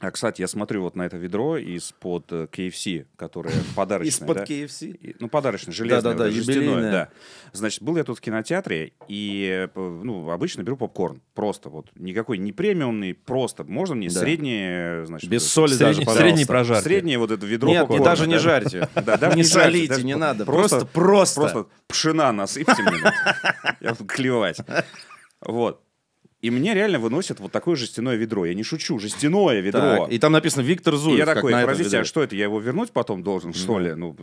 А, кстати, я смотрю вот на это ведро из-под KFC, которое подарочное. Из-под да? KFC? Ну, подарочное, железное, да, да, жестяное. Да. Значит, был я тут в кинотеатре, и ну, обычно беру попкорн. Просто вот. Никакой не премиумный, просто. Можно мне да. среднее... Значит, без соли даже, пожалуйста. Среднее прожарки. Среднее вот это ведро нет, попкорна. Нет, даже не жарьте. Не солите, не надо. Просто. Просто пшена насыпьте мне. Я буду клевать. Вот. И мне реально выносят вот такое жестяное ведро. Я не шучу, жестяное ведро. Так, и там написано «Виктор Зуев». Я такой, простите, а что это, я его вернуть потом должен, что ли? Ну,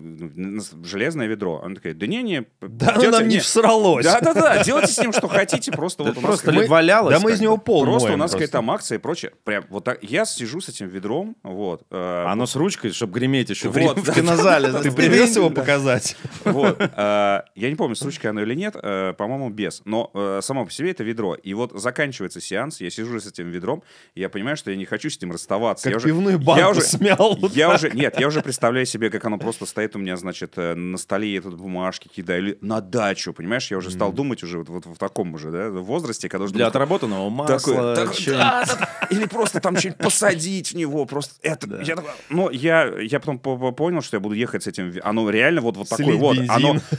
железное ведро. Она такая, да не-не. Да оно нам не всралось. Да-да-да, делайте с ним, что хотите. Просто вот у нас... Просто валялось. Да мы из него пол моем. Просто у нас какая-то там акция и прочее. Прям вот так. Я сижу с этим ведром, вот. Оно с ручкой, чтобы греметь еще в кинозале. Ты привез его показать? Вот. Я не помню, с ручкой оно или нет. По-моему, без. Но само по себе это ведро. И вот заканчивается сеанс, я сижу с этим ведром, и я понимаю, что я не хочу с ним расставаться. Как я пивную уже, банку смял. Я уже представляю себе, как оно просто стоит у меня, значит, на столе, я тут бумажки кидаю, или на дачу, понимаешь? Я уже стал думать уже вот в таком уже, да, возрасте, когда... Для отработанного масла. Или просто там что-нибудь посадить в него, просто это... Но я потом понял, что я буду ехать с этим... Оно реально вот такое вот.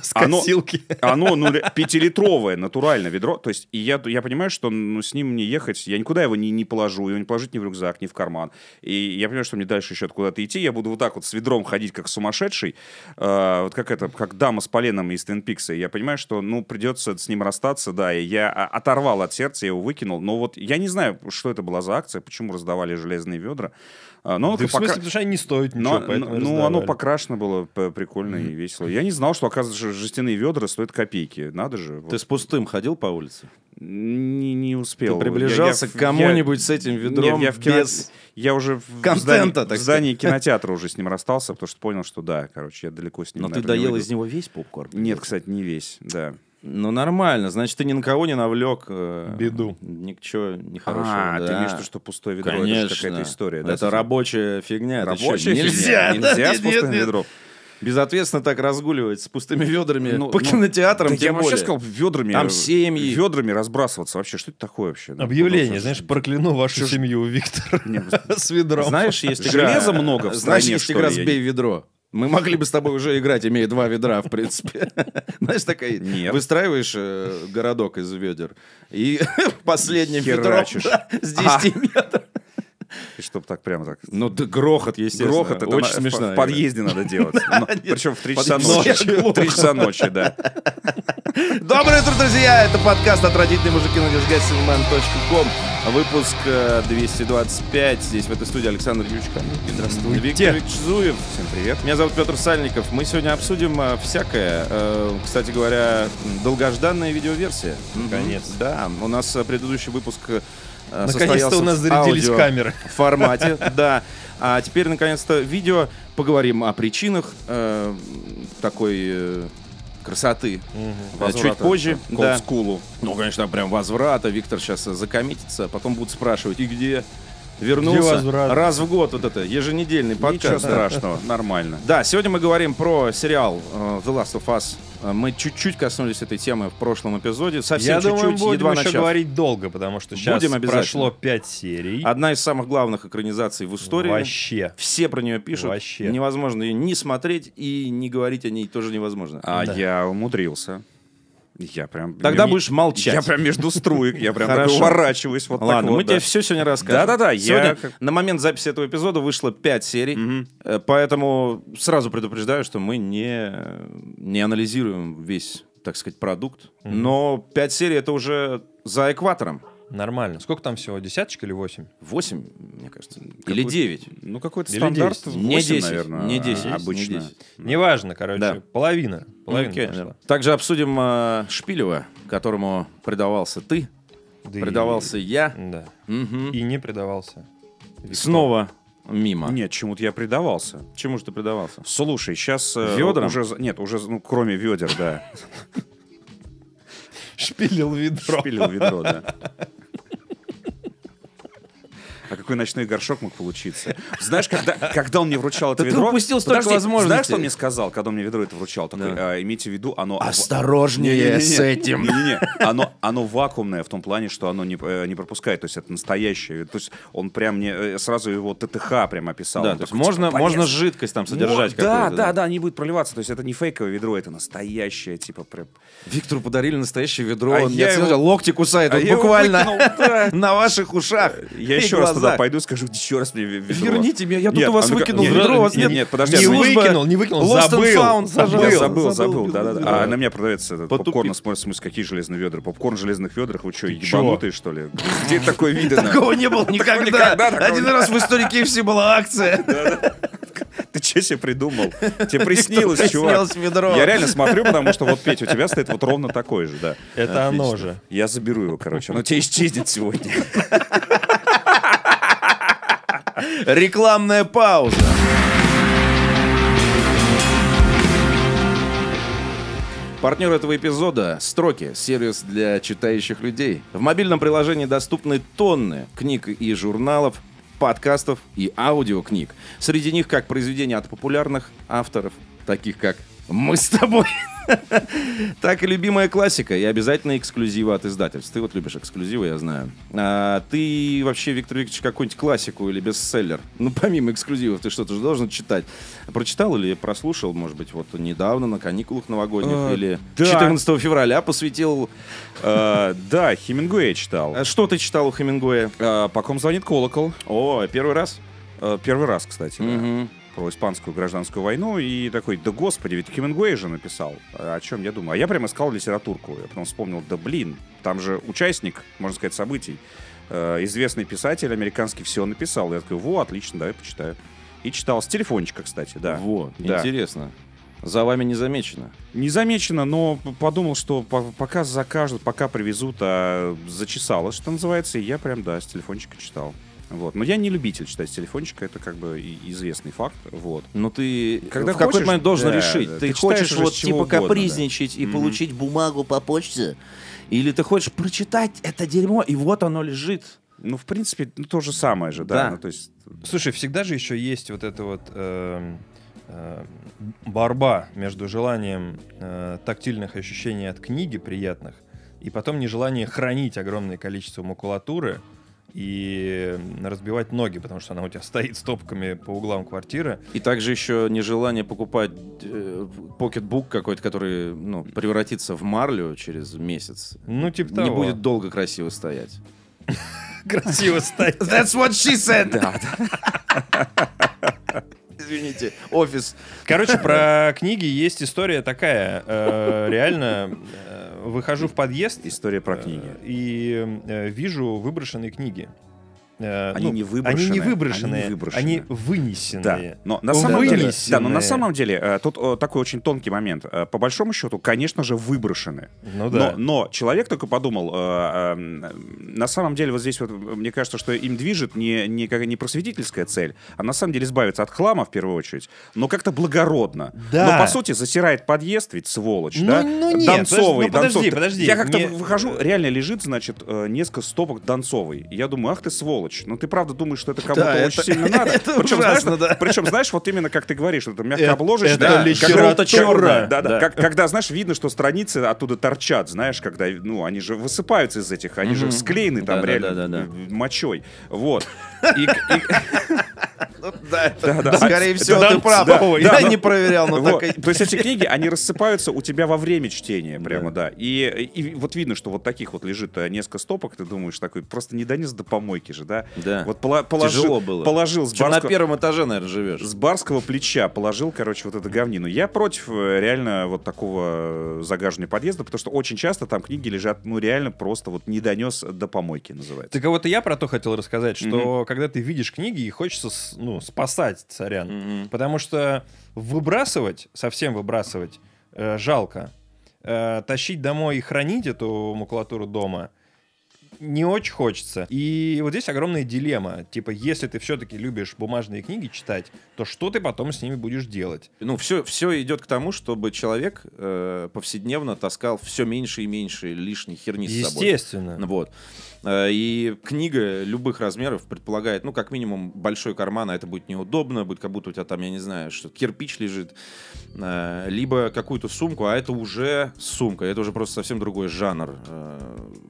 С косилки. Оно 5-литровое натуральное ведро, то есть я понимаю, что ну, с ним мне ехать, я никуда его не положу, его не положить ни в рюкзак, ни в карман. И я понимаю, что мне дальше еще куда-то идти, я буду вот так вот с ведром ходить, как сумасшедший, вот как дама с поленом из Твин Пикса. Я понимаю, что, ну, придется с ним расстаться, да, и я оторвал от сердца, я его выкинул, но вот я не знаю, что это была за акция, почему раздавали железные ведра. Но да в смысле, потому что они не стоят ничего, поэтому ну, оно покрашено было прикольно и весело. Я не знал, что, оказывается, жестяные ведра стоят копейки, надо же. Ты вот. С пустым ходил по улице? Не успел. Ты приближался к кому-нибудь с этим ведром? Нет, я уже в здании кинотеатра уже с ним расстался, потому что понял, что да, короче, я далеко с ним. Но ты доел из него весь попкорн? Нет, кстати, не весь, да. Ну, нормально. Значит, ты ни на кого не навлек беду. Ничего нехорошего. Ты имеешь в виду, что пустое ведро? Конечно. Это же какая-то история. Да, это рабочая фигня. Рабочая фигня. Нельзя с пустым ведром. Безответственно так разгуливать с пустыми ведрами по кинотеатрам, да тем я более. Вообще сказал, ведрами. Там семьи. Ведрами разбрасываться вообще. Что это такое вообще? Объявление, ну, знаешь, прокляну вашу семью, Виктор. С ведром. Знаешь, есть игра... Железа много в стране, знаешь, есть игра «Сбей ведро». Мы могли бы с тобой уже играть, имея два ведра, в принципе. Знаешь, такая... Нет. Выстраиваешь городок из ведер и последним ведром с 10 метров. И чтобы так прямо так... Ну, да, грохот, естественно. Грохот, это очень смешно. В подъезде надо делать. Причем в 3 часа ночи. 3 часа ночи, да. Доброе утро, друзья! Это подкаст «Отвратительные мужики» на disgustingmen.com. Выпуск 225. Здесь в этой студии Александр Ючка. Здравствуйте. Виктор Абрамович Зуев. Всем привет. Меня зовут Петр Сальников. Мы сегодня обсудим всякое. Кстати говоря, долгожданная видеоверсия. Наконец. Да, у нас предыдущий выпуск... Наконец-то у нас зарядились камеры в формате, да. А теперь, наконец-то, видео. Поговорим о причинах такой красоты. Чуть позже. К олдскулу. Ну, конечно, прям возврата. Виктор сейчас закоммитится. Потом будут спрашивать, и где вернулся. Раз в год вот это еженедельный подкаст. Ничего страшного, нормально. Да, сегодня мы говорим про сериал The Last of Us. Мы чуть-чуть коснулись этой темы в прошлом эпизоде. Совсем чуть-чуть, едва начав. Я думаю, будем еще говорить долго, потому что сейчас прошло 5 серий. Одна из самых главных экранизаций в истории. Вообще. Все про нее пишут. Вообще. Невозможно ее не смотреть и не говорить о ней тоже невозможно. А да. Я умудрился. Я прям... Тогда будешь молчать. Я прям между струек, я прям уворачиваюсь вот так вот. Ладно, мы тебе все сегодня расскажем. Да-да-да. Сегодня на момент записи этого эпизода вышло 5 серий, поэтому сразу предупреждаю, что мы не анализируем весь, так сказать, продукт. Но 5 серий — это уже за экватором. Нормально. Сколько там всего? Десяточка или 8? 8, мне кажется. Или 9. Ну, какой-то стандарт 8, наверное. Не 10. Обычно. Неважно, короче. Да. Половина. Половина. Также обсудим Шпилева, которому предавался ты, да предавался я. Да. Угу. И не предавался. Виктор. Снова. Мимо. Нет, чему-то я предавался. Чему же ты предавался? Слушай, сейчас... Ведрам? Нет, уже ну, кроме ведер, да. Шпилил ведро. Шпилил ведро, да. А какой ночной горшок мог получиться. Знаешь, когда он мне вручал это ведро... Ты упустил столько возможностей. Знаешь, что он мне сказал, когда он мне ведро это вручал? Такой, имейте в виду, оно... Осторожнее с этим. Не-не-не, оно вакуумное в том плане, что оно не пропускает. То есть это настоящее. То есть он прям мне сразу его ТТХ прям описал. Да, то есть можно жидкость там содержать какую-то. Да, не будет проливаться. То есть это не фейковое ведро, это настоящее, типа прям... Виктору подарили настоящее ведро, он не оценил, локти кусает, он буквально на ваших ушах. Я еще раз туда пойду и скажу, еще раз мне ведро. Верните меня, я тут у вас выкинул ведро, у вас нет. Нет, подожди. Не выкинул, забыл. Да. А на меня продается попкорн, смотрит, какие железные ведра. Попкорн в железных ведрах, вы что, ебанутые, что ли? Где такое видано? Такого не было никогда. Один раз в истории KFC была акция. Ты че себе придумал? Тебе приснилось, чувак. Я реально смотрю, потому что вот, Петь, у тебя стоит вот ровно такой же, да. Это оно же. Я заберу его, короче. Оно тебе исчезнет сегодня. Рекламная пауза. Партнер этого эпизода — «Строки», сервис для читающих людей. В мобильном приложении доступны тонны книг и журналов, подкастов и аудиокниг. Среди них как произведения от популярных авторов, таких как «Мы с тобой», так и любимая классика и обязательно эксклюзивы от издательств. Ты вот любишь эксклюзивы, я знаю. А ты вообще, Виктор Викторович, какую-нибудь классику или бестселлер? Ну, помимо эксклюзивов, ты что-то же должен читать. Прочитал или прослушал, может быть, вот недавно на каникулах новогодних или 14 февраля посвятил... Да, Хемингуэя читал. Что ты читал у Хемингуэя? «По ком звонит колокол». О, первый раз? Первый раз, кстати, да. Про испанскую гражданскую войну, и такой, да господи, ведь Хемингуэй же написал. О чем я думаю? А я прям искал литературку. Я потом вспомнил, да блин, там же участник, можно сказать, событий, известный писатель американский, все написал. Я такой, во, отлично, давай почитаю. И читал с телефончика, кстати, да. Во, да. Интересно. За вами не замечено? Не замечено, но подумал, что пока закажут, пока привезут, а зачесалось, что называется, и я прям, да, с телефончика читал. Вот. Но я не любитель читать с телефончика, это как бы известный факт. Вот. Но ты когда в какой-то момент должен решить, ты хочешь вот типа угодно, капризничать и получить бумагу по почте, или ты хочешь прочитать это дерьмо, и вот оно лежит. Ну, в принципе, ну, то же самое же, да. Ну, то есть... Слушай, всегда же еще есть вот это вот... борьба между желанием тактильных ощущений от книги приятных и потом нежелание хранить огромное количество макулатуры и разбивать ноги, потому что она у тебя стоит стопками по углам квартиры. И также еще нежелание покупать покетбук какой-то, который, ну, превратится в марлю через месяц. Ну, типа того. Не будет долго красиво стоять. Красиво стоять. That's what she said! Извините, офис. Короче, про книги есть история такая. Реально... Выхожу в подъезд. История про книги. И вижу выброшенные книги. Они, ну, не выброшенные, они вынесенные. Да, но на самом деле, тут такой очень тонкий момент. По большому счету, конечно же, выброшены. Ну, да. но человек только подумал, на самом деле вот здесь вот, мне кажется, что им движет не просветительская цель, а на самом деле избавиться от хлама в первую очередь, но как-то благородно. Да. Но по сути засирает подъезд, ведь сволочь, да? Донцовый. Подожди. Я как-то выхожу, реально лежит, значит, несколько стопок Донцовой. Я думаю, ах ты сволочь. Но ты правда думаешь, что это кому-то очень сильно надо? Причем, ужасно, знаешь, да. Причем, знаешь, вот именно как ты говоришь, что мягко обложишь. Это литература. Да. Когда, знаешь, видно, что страницы оттуда торчат, знаешь, когда, ну, они же высыпаются из этих, они же склеены там реально мочой. Вот. Да, скорее всего, ты прав. Я не проверял, но так. То есть эти книги, они рассыпаются у тебя во время чтения прямо, да. И вот видно, что вот таких вот лежит несколько стопок, ты думаешь, такой, просто не донес до помойки же, да? Да. Вот тяжело было. Положил с барского... На первом этаже, наверное, живешь. С барского плеча положил, короче, вот эту говнину. Я против реально вот такого загаживания подъезда, потому что очень часто там книги лежат, ну, реально просто вот не донес до помойки, называется. Так вот и я про то хотел рассказать, что когда ты видишь книги, и хочется, ну, спасать, сорян. Потому что выбрасывать, совсем выбрасывать, жалко. Тащить домой и хранить эту макулатуру дома не очень хочется. И вот здесь огромная дилемма. Типа, если ты все-таки любишь бумажные книги читать, то что ты потом с ними будешь делать? Ну, все идет к тому, чтобы человек повседневно таскал все меньше и меньше лишней херни с собой. Естественно. Вот. И книга любых размеров предполагает, ну, как минимум, большой карман, а это будет неудобно, будет как будто у тебя там, я не знаю, что кирпич лежит, либо какую-то сумку, а это уже сумка, это уже просто совсем другой жанр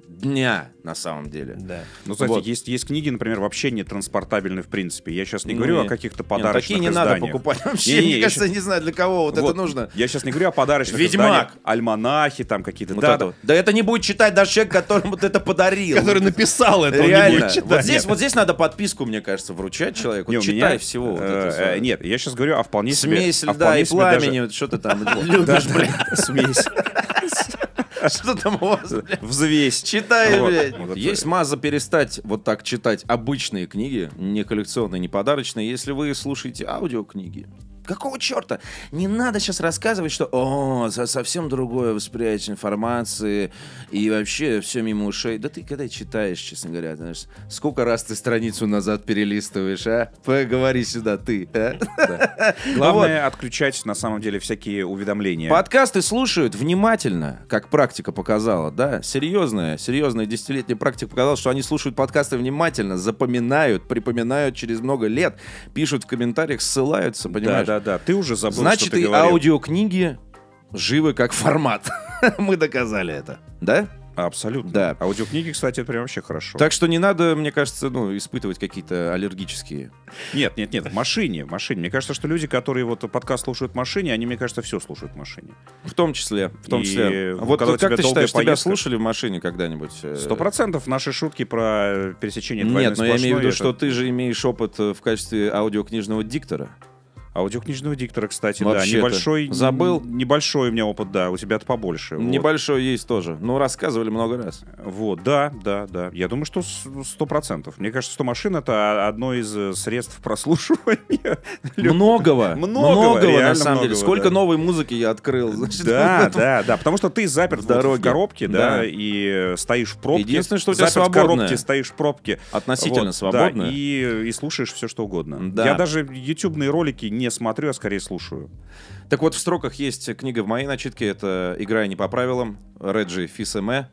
дня, на самом деле. Да. Ну, кстати, вот. есть книги, например, вообще не транспортабельные в принципе. Я сейчас не говорю о каких-то подарочных изданиях. Такие не надо покупать вообще. Мне кажется, не знаю, для кого это нужно. Я сейчас не говорю о подарочных изданиях. Ведьмак. Альманахи там какие-то. Да это не будет читать даже человек, которому ты это подарил. Который написал это, реально. Он не будет читать. Вот здесь надо подписку, мне кажется, вручать человеку. Читай всего вот это. Нет, я сейчас говорю о вполне себе... Смесь льда и пламени, что ты там любишь, блядь. Смесь. Что там у вас, блядь? Взвесь. Читай, блядь. Вот. Есть маза перестать вот так читать обычные книги, не коллекционные, не подарочные, если вы слушаете аудиокниги. Какого черта? Не надо сейчас рассказывать, что совсем другое восприятие информации и вообще все мимо ушей. Да ты когда читаешь, честно говоря, знаешь, сколько раз ты страницу назад перелистываешь, а? Поговори сюда ты, а? Да. Главное отключать, на самом деле, всякие уведомления. Подкасты слушают внимательно, как практика показала, да? Серьезная десятилетняя практика показала, что они слушают подкасты внимательно, запоминают, припоминают через много лет, пишут в комментариях, ссылаются, понимаешь? Да. Да, ты уже забыл, значит, что ты говорил. Аудиокниги живы как формат. Мы доказали это, да? Абсолютно. Да. Аудиокниги, кстати, это прям вообще хорошо. Так что не надо, мне кажется, испытывать какие-то аллергические... Нет, в машине. Мне кажется, что люди, которые вот подкаст слушают в машине, они, мне кажется, все слушают в машине. В том числе. Вот как ты считаешь, тебя слушали в машине когда-нибудь? 100% наши шутки про пересечение двойной сплошной. Нет, но я имею в виду, что ты же имеешь опыт в качестве аудиокнижного диктора. Аудиокнижного диктора, кстати, вообще-то. Да. Небольшой. Забыл? Небольшой у меня опыт, да. У тебя-то побольше. Небольшой есть тоже. Но рассказывали много раз. Вот, да. Я думаю, что 100%. Мне кажется, что машина — это одно из средств прослушивания. Многого, на самом деле. Сколько новой музыки я открыл. Да. Потому что ты заперт в коробке, да, и стоишь в пробке. Единственное, что у тебя свободное. Относительно свободное. И слушаешь все, что угодно. Я даже ютубные ролики не смотрю, а скорее слушаю. Так вот, в «Строках» есть книга в моей начитке. Это «Играя не по правилам», Реджи Физиэме.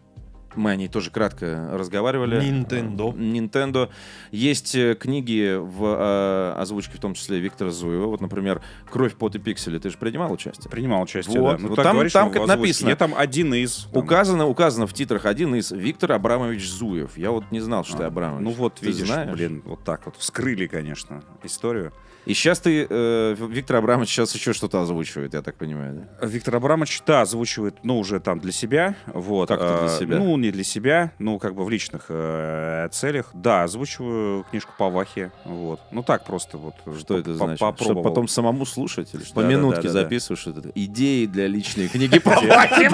Мы о ней тоже кратко разговаривали. Nintendo. Есть книги в озвучке, в том числе Виктора Зуева. Вот, например, «Кровь, пот и пиксели». Ты же принимал участие? Принимал участие, вот. Да. Ну, вот так говоришь, там как написано. Я там один из. Там. Указано в титрах один из. Виктор Абрамович Зуев. Я вот не знал, что ты Абрамович. Ну вот, ты видишь, знаешь? Блин, вот так вот. Вскрыли, конечно, историю. И сейчас ты, Виктор Абрамович, сейчас еще что-то озвучивает, я так понимаю, да? Виктор Абрамович, да, озвучивает, уже там для себя, вот. Как-то для себя? Не для себя, как бы в личных целях. Да, озвучиваю книжку по Вахе, вот. Так просто вот. Что это значит? Попробовал. Чтобы потом самому слушать? Или что? По минутке записываешь это. Идеи для личной книги по Вахе.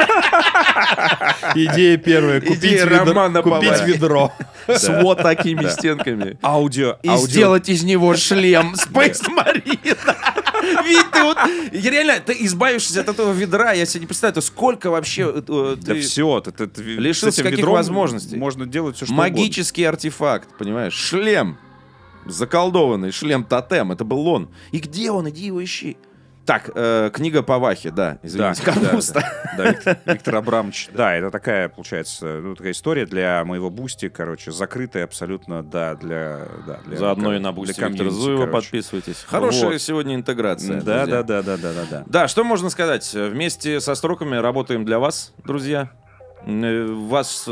Идея первая. Идея романа по Вахе. Купить ведро. С вот такими стенками. Аудио. И сделать из него шлем. Марина. Ведь ты реально, ты избавившись от этого ведра, я себе не представляю, сколько вообще ты лишился каких возможностей. Можно делать все, что угодно. Магический артефакт, понимаешь? Шлем. Заколдованный шлем-тотем. Это был он. И где он? Иди его ищи. Так, книга по Вахе, да, извините, капуста. Да, Виктор Абрамович. Да, это такая, получается, такая история для моего бусти, короче, закрытая абсолютно, да, для... Заодно и на бусти Виктора Зуева подписывайтесь. Хорошая сегодня интеграция. Да. Да, что можно сказать? Вместе со «Строками» работаем для вас, друзья. Вашу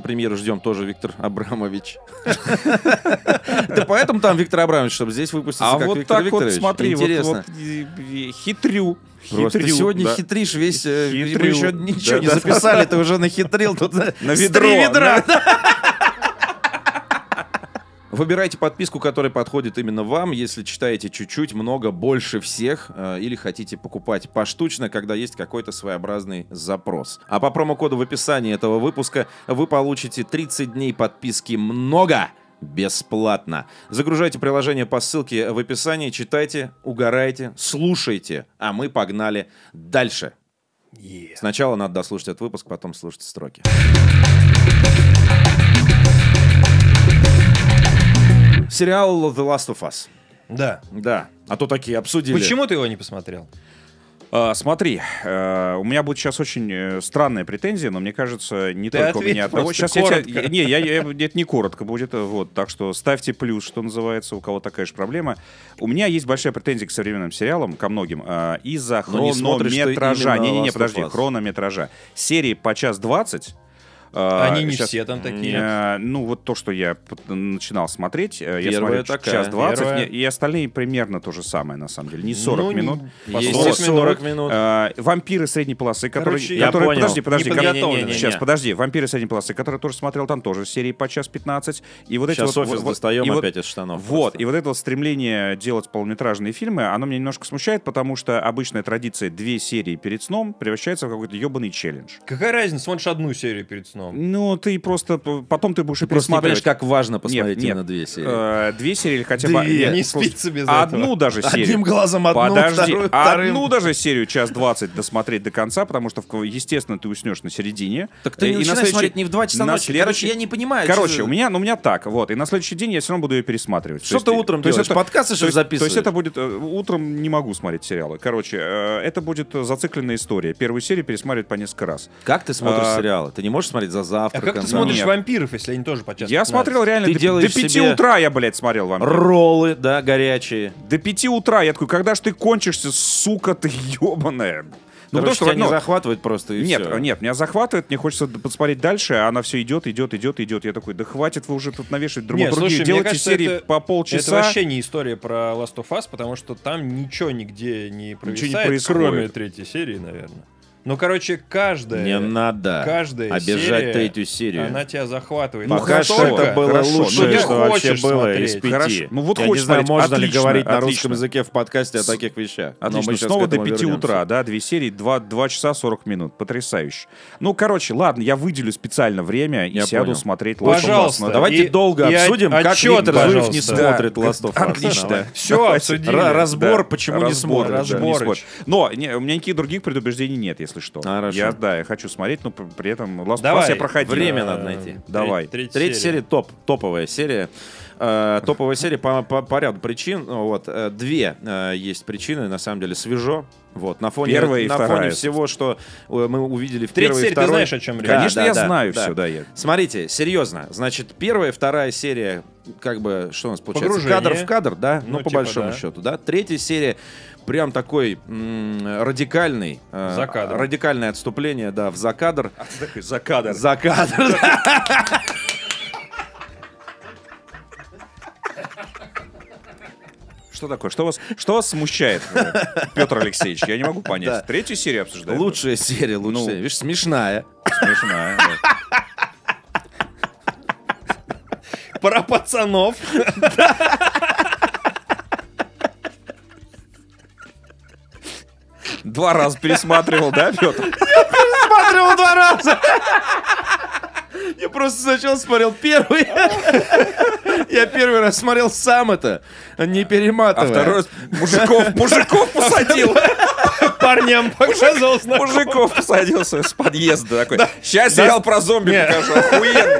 премьеру ждем тоже, Виктор Абрамович. Да поэтому там Виктор Абрамович, чтобы здесь выпуститься как Виктор Викторович. А вот так вот, смотри, вот хитрю. Просто сегодня хитришь весь... Мы еще ничего не записали, ты уже нахитрил тут на ведра. Выбирайте подписку, которая подходит именно вам, если читаете чуть-чуть, много, больше всех, или хотите покупать поштучно, когда есть какой-то своеобразный запрос. А по промокоду в описании этого выпуска вы получите 30 дней подписки «Много» бесплатно. Загружайте приложение по ссылке в описании, читайте, угорайте, слушайте, а мы погнали дальше. Yeah. Сначала надо дослушать этот выпуск, потом слушать «Строки». Сериал The Last of Us. Да. А то такие обсудили. Почему ты его не посмотрел? Смотри, у меня будет сейчас очень странная претензия, но мне кажется, не ты только у меня одного. Сейчас это не коротко будет, вот, так что ставьте плюс, что называется, у кого такая же проблема. У меня есть большая претензия к современным сериалам, ко многим, из-за хронометража. Не-не-не, подожди, хронометража. Серии по час 20. Они не сейчас, все там такие. Ну, вот то, что я начинал смотреть, я смотрел час 20, и остальные примерно то же самое, на самом деле. Не 40 минут. Естественно, 40 минут. Вампиры средней полосы, которые Подожди, вампиры средней полосы, которые тоже смотрел, там тоже серии по час 15. И вот сейчас эти офис достаем опять из штанов. Вот, и вот это стремление делать полнометражные фильмы, оно меня немножко смущает, потому что обычная традиция 2 серии перед сном превращается в какой-то ебаный челлендж. Какая разница, смотришь одну серию перед сном? Ну, ты просто... Потом ты будешь и пересматривать. Просто не понимаешь, как важно посмотреть именно 2 серии. 2 серии или хотя бы... Не спится без этого. Одну даже серию. Одним глазом одну, вторым. Одну даже серию час 20 досмотреть до конца, потому что, естественно, ты уснешь на середине. Так ты не начинаешь смотреть не в 2 часа ночи. Короче, я не понимаю. Короче, у меня так. Вот. И на следующий день я все равно буду ее пересматривать. Что ты утром делаешь? Подкасты что записываешь? То есть это будет... Утром не могу смотреть сериалы. Короче, это будет зацикленная история. Первую серию пересматривать по несколько раз. Как ты смотришь сериалы? Ты не можешь смотреть за завтраком? А как ты смотришь вампиров, если они тоже по часу? Я смотрел реально до 5 утра я, блядь, смотрел вампиров. Роллы, да, горячие. До 5 утра. Я такой, когда ж ты кончишься, сука ты ебаная? Ну, короче, то, что тебя не захватывает просто и все. Нет, меня захватывает, мне хочется посмотреть дальше, а она все идет, идет, идет, идет. Я такой, да хватит вы уже тут навешивать другую. Делайте кажется, серии по полчаса. Это вообще не история про Last of Us, потому что там ничего нигде не происходит, кроме 3-й серии, наверное. Ну, короче, каждая... Не надо обижать 3-ю серию. Она тебя захватывает. Ну, хорошо, что это было лучшее, что вообще было из 5. Ну, вот хочешь смотреть. Можно ли говорить на русском языке в подкасте о таких вещах? Отлично, снова до 5 утра, да, 2 серии, 2 часа 40 минут. Потрясающе. Ну, короче, ладно, я выделю специально время и сяду смотреть Last of Us. Пожалуйста. Давайте долго обсудим, как Виктор Зуев не смотрит Last of Us. Отлично. Все, обсудили. Разбор, почему не смотрит. Но у меня никаких других предубеждений нет, если что. Хорошо. Я хочу смотреть, но при этом Last of Us я проходил. Время надо найти. Давай. 3-я серия топ. Топовая серия. Топовая серия по ряду причин. Вот. 2 есть причины, на самом деле, свежо. Вот, на фоне всего, что мы увидели в 1-й и 2-й. Ты знаешь, о чем речь? Конечно, я знаю все. Смотрите, серьезно. Значит, 1-я и 2-я серия, как бы, что у нас получается? Погружение. Кадр в кадр, да? Ну, по большому счету, да? 3-я серия прям такой радикальный. Радикальное отступление, да, в закадр. Закадр. Что такое? Что вас смущает, Петр Алексеевич? Я не могу понять. Да. 3-ю серию обсуждаем. Лучшая серия, лучшая. Ну, видишь, смешная. Смешная, про пацанов. Два раза пересматривал, да, Петр? Я пересматривал 2 раза. Я просто сначала смотрел 1-й. Я 1-й раз смотрел сам это, не перематывая. А 2-й раз мужиков посадил. Парням показал. Мужиков посадился с подъезда такой. Сейчас сериал про зомби покажу. Охуенно.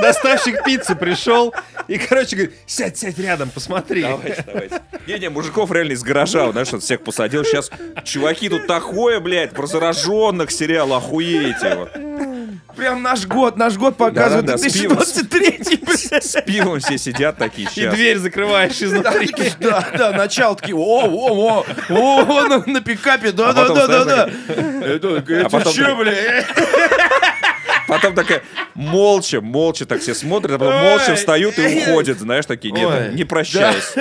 Доставщик пиццы пришел и, короче, говорит, сядь рядом, посмотри. Давайте. Не, мужиков реально из гаража, знаешь, всех посадил. Сейчас чуваки тут такое, блядь, про зараженных сериал, охуеете. Вот. Прям наш год показывает. 2023-й. С пивом все сидят такие сейчас. И дверь закрываешь изнутри. Да, начало такие, о, на пикапе, да. Это что, блядь? Потом такая молча так все смотрят, а потом молча встают и уходят, знаешь, такие, нет, не прощаюсь.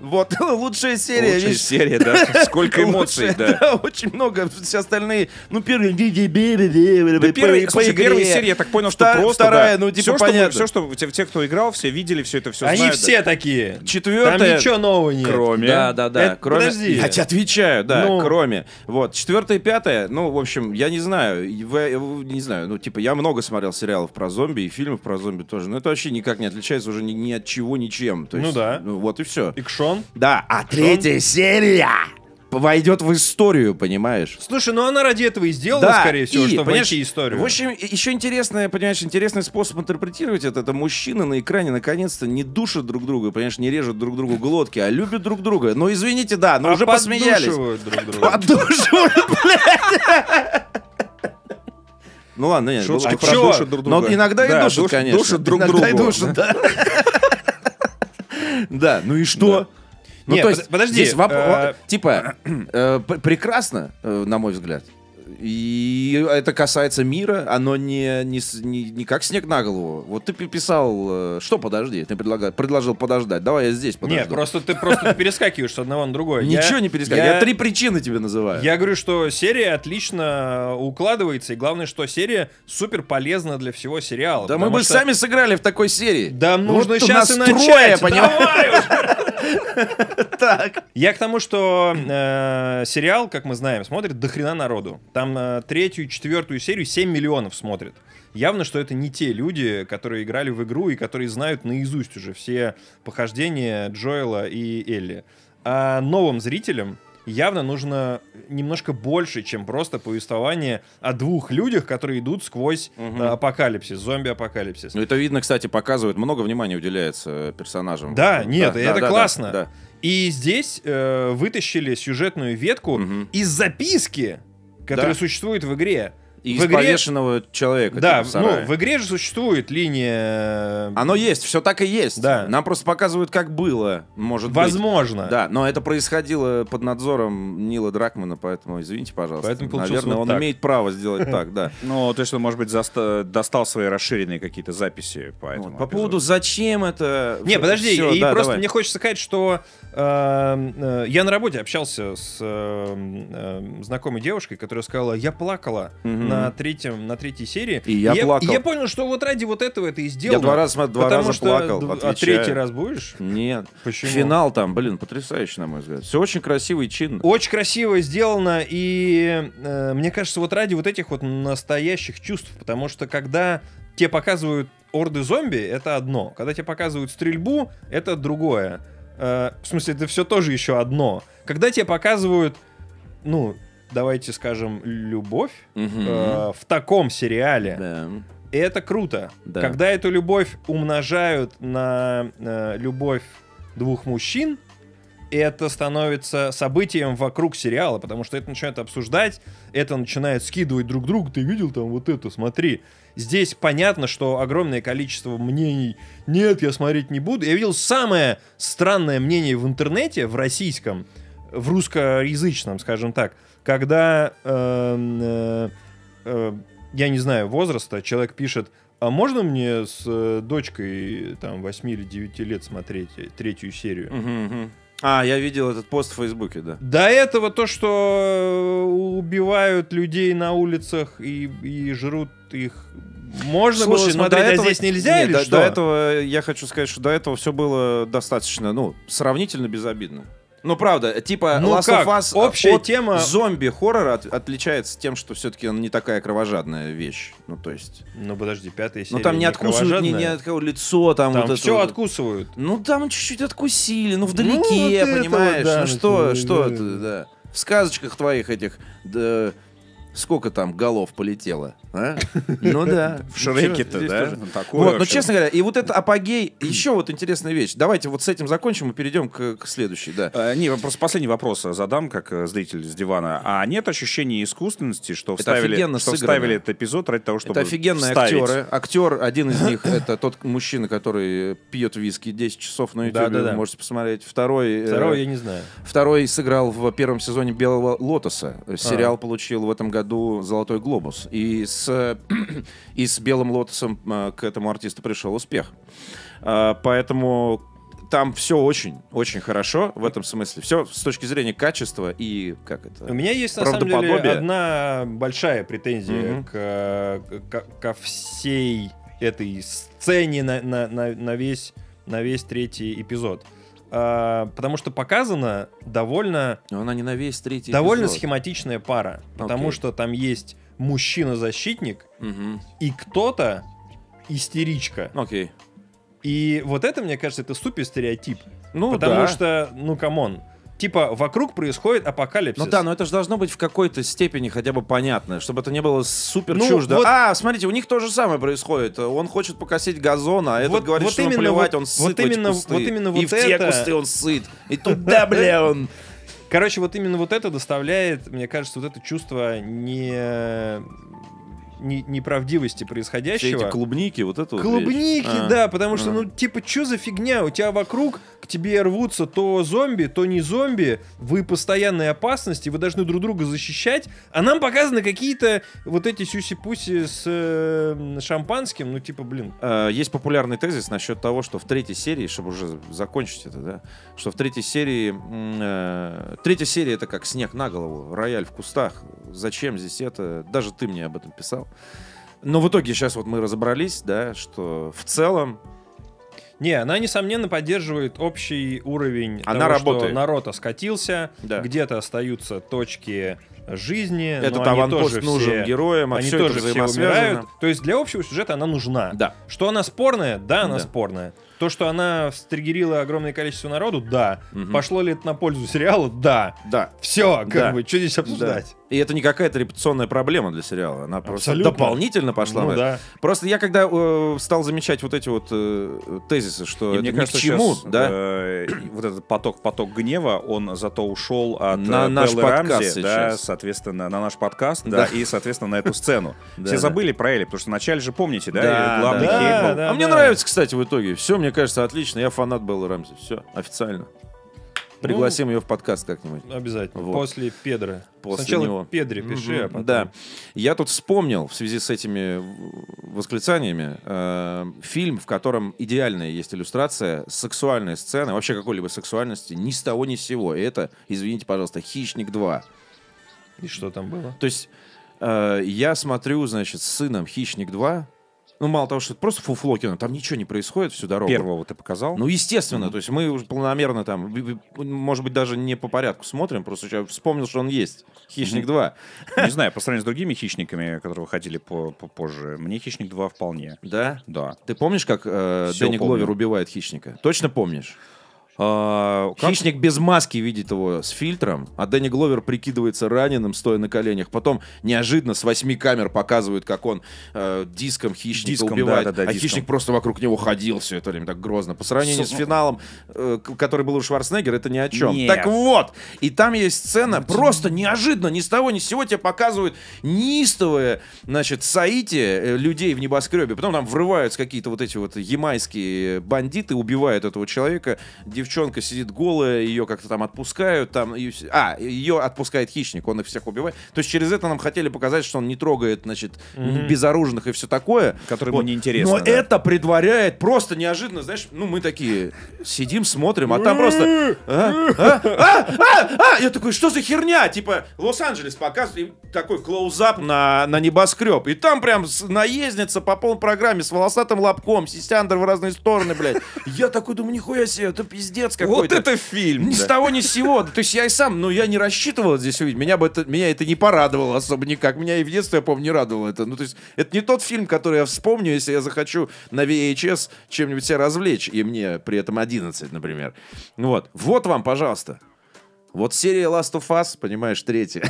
Вот, лучшая серия. Лучшая серия, да. Сколько эмоций, да. Очень много. Все остальные, ну, первые серии, я так понял, что просто, 2-я, ну, типа, понятно. Все, что те, кто играл, все видели, все это все знают. Они все такие. 4-я. Там ничего нового нет. Кроме. Да. Подожди. Я тебе отвечаю, да, кроме. Вот, 4-я и 5-я, ну, в общем, я не знаю. Ну, типа, я много смотрел сериалов про зомби и фильмов про зомби тоже. Но это вообще никак не отличается уже ни от чего, ничем. Ну, да. Вот и все. Икшон? Да. А 3-я серия войдет в историю, понимаешь? Слушай, ну она ради этого и сделала, да, скорее всего, чтобы войти в историю. В общем, еще интересное, понимаешь, интересный способ интерпретировать это. Это мужчины на экране наконец-то не душат друг друга, понимаешь, не режут друг другу глотки, а любят друг друга. Ну, извините, да, но уже посмеялись. Поддушивают друг друга. Поддушивают, блядь. Ну ладно, нет, шутки про душу друг друга. Но иногда и душат, конечно. Душат друг друга. Иногда и душат, да. Да, ну и что? Ну, то есть, подожди, типа, прекрасно, на мой взгляд. И это касается мира, оно не как снег на голову. Вот ты писал, что подожди, ты предложил подождать, давай я здесь подожду. Нет, просто ты перескакиваешь с одного на другое. Ничего не перескакиваю, я три причины тебе называю. Я говорю, что серия отлично укладывается, и главное, что серия супер полезна для всего сериала. Да мы бы сами сыграли в такой серии. Да нужно сейчас и начать, понимаешь? Так. Я к тому, что сериал, как мы знаем, смотрит дохрена народу. Там третью и четвертую серию 7 миллионов смотрит. Явно, что это не те люди, которые играли в игру и которые знают наизусть уже все похождения Джоэла и Элли. А новым зрителям явно нужно немножко больше, чем просто повествование о двух людях, которые идут сквозь апокалипсис, зомби-апокалипсис. Ну это видно, кстати, показывает, много внимания уделяется персонажам. Да, нет, да, это да, классно. Да, да. И здесь вытащили сюжетную ветку из записки, которая существует в игре. Из повешенного человека. Да, типа, ну, в игре же существует линия... Оно есть, все так и есть. Да. Нам просто показывают, как было, может быть. Возможно. Да, но это происходило под надзором Нила Дракмана, поэтому извините, пожалуйста. Поэтому наверное, он имеет право сделать так, да. Ну, то есть он, может быть, достал свои расширенные какие-то записи по этому. По поводу зачем это... Не, подожди, и просто мне хочется сказать, что я на работе общался с знакомой девушкой, которая сказала, я плакала на третьей серии. И я плакал. Я понял, что вот ради вот этого это и сделано. Я два раза плакал. А третий раз будешь? Нет. Почему? Финал там, блин, потрясающий, на мой взгляд. Все очень красиво и чинно. Очень красиво сделано. И мне кажется, вот ради вот этих вот настоящих чувств. Потому что когда тебе показывают орды зомби, это одно. Когда тебе показывают стрельбу, это другое. В смысле, это все тоже еще одно. Когда тебе показывают, ну... давайте скажем, любовь в таком сериале. Да. И это круто. Да. Когда эту любовь умножают на любовь двух мужчин, это становится событием вокруг сериала, потому что это начинают обсуждать, это начинает скидывать друг другу. Ты видел там вот это, смотри. Здесь понятно, что огромное количество мнений. Нет, я смотреть не буду. Я видел самое странное мнение в интернете, в российском, в русскоязычном, скажем так, когда, я не знаю, возраста, человек пишет, а можно мне с дочкой там, 8 или 9 лет смотреть третью серию? А, я видел этот пост в Фейсбуке, да. До этого то, что убивают людей на улицах и жрут их... Можно было смотреть, а здесь нельзя или что? До этого, я хочу сказать, что до этого все было достаточно, ну, сравнительно безобидно. Ну, правда, типа Last of Us общая тема зомби-хоррора отличается тем, что все-таки он не такая кровожадная вещь. Ну, то есть... Ну, подожди, пятая серия. Ну, там не откусывают ни от кого лицо. Там вот все откусывают. Ну, там чуть-чуть откусили, ну, вдалеке, понимаешь? Ну, что это, да. В сказочках твоих этих... Сколько там голов полетело? А? Ну да. В Шреке-то, да? Тоже... Такое вот, но, честно говоря, и вот это апогей... Еще вот интересная вещь. Давайте вот с этим закончим и перейдем к следующей, да. Не, просто последний вопрос задам, как зритель с дивана. А нет ощущения искусственности, что вставили этот эпизод ради того, чтобы это офигенные актеры. Актер, один из них, это тот мужчина, который пьет виски 10 часов на ютубе. Да. Можете посмотреть. Второй я не знаю. Второй сыграл в первом сезоне «Белого Лотуса». Сериал получил в этом году «Золотой глобус». И с «Белым лотосом» к этому артисту пришел успех. Поэтому там все очень-очень хорошо в этом смысле. Все с точки зрения качества и как это. У меня есть на самом деле одна большая претензия ко всей этой сцене на весь третий эпизод. Потому что показана довольно... Но она не на весь третий довольно эпизод. Схематичная пара. Потому что там есть мужчина-защитник и кто-то истеричка. И вот это, мне кажется, это супер стереотип. Ну, потому что, ну, камон, типа вокруг происходит апокалипсис. Ну да, но это же должно быть в какой-то степени хотя бы понятно, чтобы это не было супер чуждо. Вот... А, смотрите, у них то же самое происходит. Он хочет покосить газон, а этот вот, говорит, вот что ему плевать, он сыт в эти кусты. Вот именно вот и это... в те кусты он сыт. И туда, бля, он... Короче, вот именно вот это доставляет, мне кажется, вот это чувство неправдивости происходящего. Все эти клубники, вот это клубники, вот да, потому что, ну, типа, что за фигня? У тебя вокруг к тебе рвутся то зомби, то не зомби, вы постоянной опасности, вы должны друг друга защищать, а нам показаны какие-то вот эти сюси-пуси с шампанским, ну, типа, блин. Есть популярный тезис насчет того, что в третьей серии, чтобы уже закончить это, да, что в третьей серии... Третья серия — это как снег на голову, рояль в кустах. Зачем здесь это? Даже ты мне об этом писал. Но в итоге сейчас вот мы разобрались, да, что в целом... Не, она, несомненно, поддерживает общий уровень того, что народ оскатился, да. Где-то остаются точки жизни. Этот аванпост нужен героям, они тоже все умирают. То есть для общего сюжета она нужна. Да. Что она спорная? Да, она спорная. То, что она встригерила огромное количество народу, да. Угу. Пошло ли это на пользу сериалу? Да. Да. Все, как бы, что здесь обсуждать? Да. И это не какая-то репутационная проблема для сериала. Она абсолютно. Просто дополнительно пошла. Ну, да. Просто я когда стал замечать вот эти вот тезисы, что это ни к чему, да? Вот этот поток гнева, он зато ушел от Беллы Рамзи, да, соответственно, на наш подкаст, да, и, соответственно, на эту сцену. Все забыли про Элли, потому что вначале же помните, да? Главный хейт был. А мне нравится, кстати, в итоге. Все, мне кажется, отлично. Я фанат Беллы Рамзи. Все, официально. Пригласим ее в подкаст как-нибудь. Обязательно. Вот. После Педро. Сначала него. Педро пиши, а потом... Да. Я тут вспомнил в связи с этими восклицаниями фильм, в котором идеальная есть иллюстрация сексуальной сцены, вообще какой-либо сексуальности ни с того ни с сего. И это, извините, пожалуйста, «Хищник 2». И что там было? То есть я смотрю, значит, с сыном «Хищник 2». Ну, мало того, что это просто фуфло кино, там ничего не происходит всю дорогу. Первого ты показал? Ну, естественно, то есть мы уже планомерно там, может быть, даже не по порядку смотрим, просто я вспомнил, что он есть. «Хищник 2». Не знаю, по сравнению с другими «Хищниками», которые выходили позже, мне «Хищник 2» вполне. Да? Да. Ты помнишь, как Дэнни Гловер убивает хищника? Точно помнишь? Хищник без маски видит его с фильтром, а Дэнни Гловер прикидывается раненым, стоя на коленях. Потом неожиданно с 8 камер показывают, как он диском хищника убивает. Диском. Хищник просто вокруг него ходил все это время так грозно. По сравнению с финалом, который был у Шварценеггера, это ни о чем. Нет. Так вот, и там есть сцена, просто неожиданно, ни с того ни с сего тебе показывают неистовое, значит, соитие людей в небоскребе. Потом там врываются какие-то вот эти вот ямайские бандиты, убивают этого человека. Девчонка сидит голая, ее как-то там отпускают, там, ее отпускает хищник, он их всех убивает. То есть через это нам хотели показать, что он не трогает, значит, безоружных и все такое. Которые ему неинтересно. Но это предваряет просто неожиданно, знаешь, ну мы такие сидим, смотрим, а там просто... Я такой, что за херня? Типа Лос-Анджелес показывает, такой клоузап на небоскреб. И там прям наездница по полной программе с волосатым лобком, сисяндр в разные стороны, блядь. Я такой думаю, нихуя себе, это пиздец. Вот это фильм! Ни с того ни с сего. То есть я и сам, но я не рассчитывал здесь увидеть. Меня это не порадовало особо никак. Меня и в детстве, я помню, не радовало это. Ну, то есть это не тот фильм, который я вспомню, если я захочу на VHS чем-нибудь себя развлечь. И мне при этом 11, например. Вот. Вот вам, пожалуйста. Вот серия Last of Us, понимаешь, 3.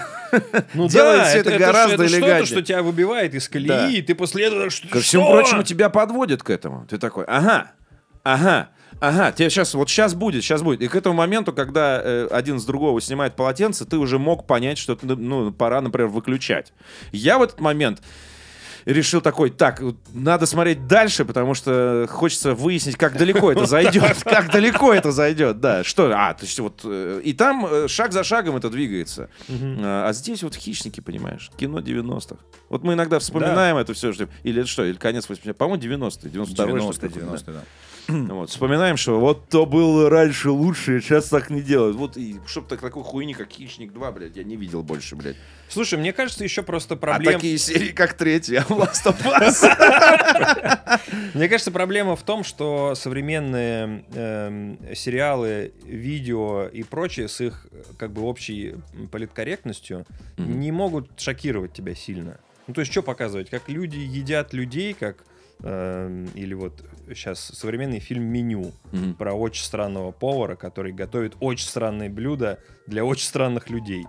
Ну делает все это гораздо элегантнее. Это что-то, что тебя выбивает из колеи, и ты после этого... Ко всему прочему, тебя подводят к этому. Ты такой, ага, тебе сейчас, вот сейчас будет. И к этому моменту, когда один с другого снимает полотенце, ты уже мог понять, что ты, ну, пора, например, выключать. Я в этот момент решил такой, так, надо смотреть дальше, потому что хочется выяснить, как далеко это зайдет. Как далеко это зайдет, да. Что, то есть вот... И там шаг за шагом это двигается. А здесь вот «Хищники», понимаешь, кино 90-х. Вот мы иногда вспоминаем это все, или это что, или конец 80-х, по-моему, 90-е, 92-е, да. Вот, вспоминаем, что вот то было раньше лучше, сейчас так не делают. Вот и чтоб такой хуйни, как «Хищник 2», блядь, я не видел больше, блядь. Слушай, мне кажется, еще просто проблема... А такие серии, как 3, Last of Us. Мне кажется, проблема в том, что современные сериалы, видео и прочее с их как бы общей политкорректностью не могут шокировать тебя сильно. Ну то есть что показывать? Как люди едят людей, как или вот сейчас современный фильм «Меню», mm-hmm. про очень странного повара, который готовит очень странные блюда для очень странных людей.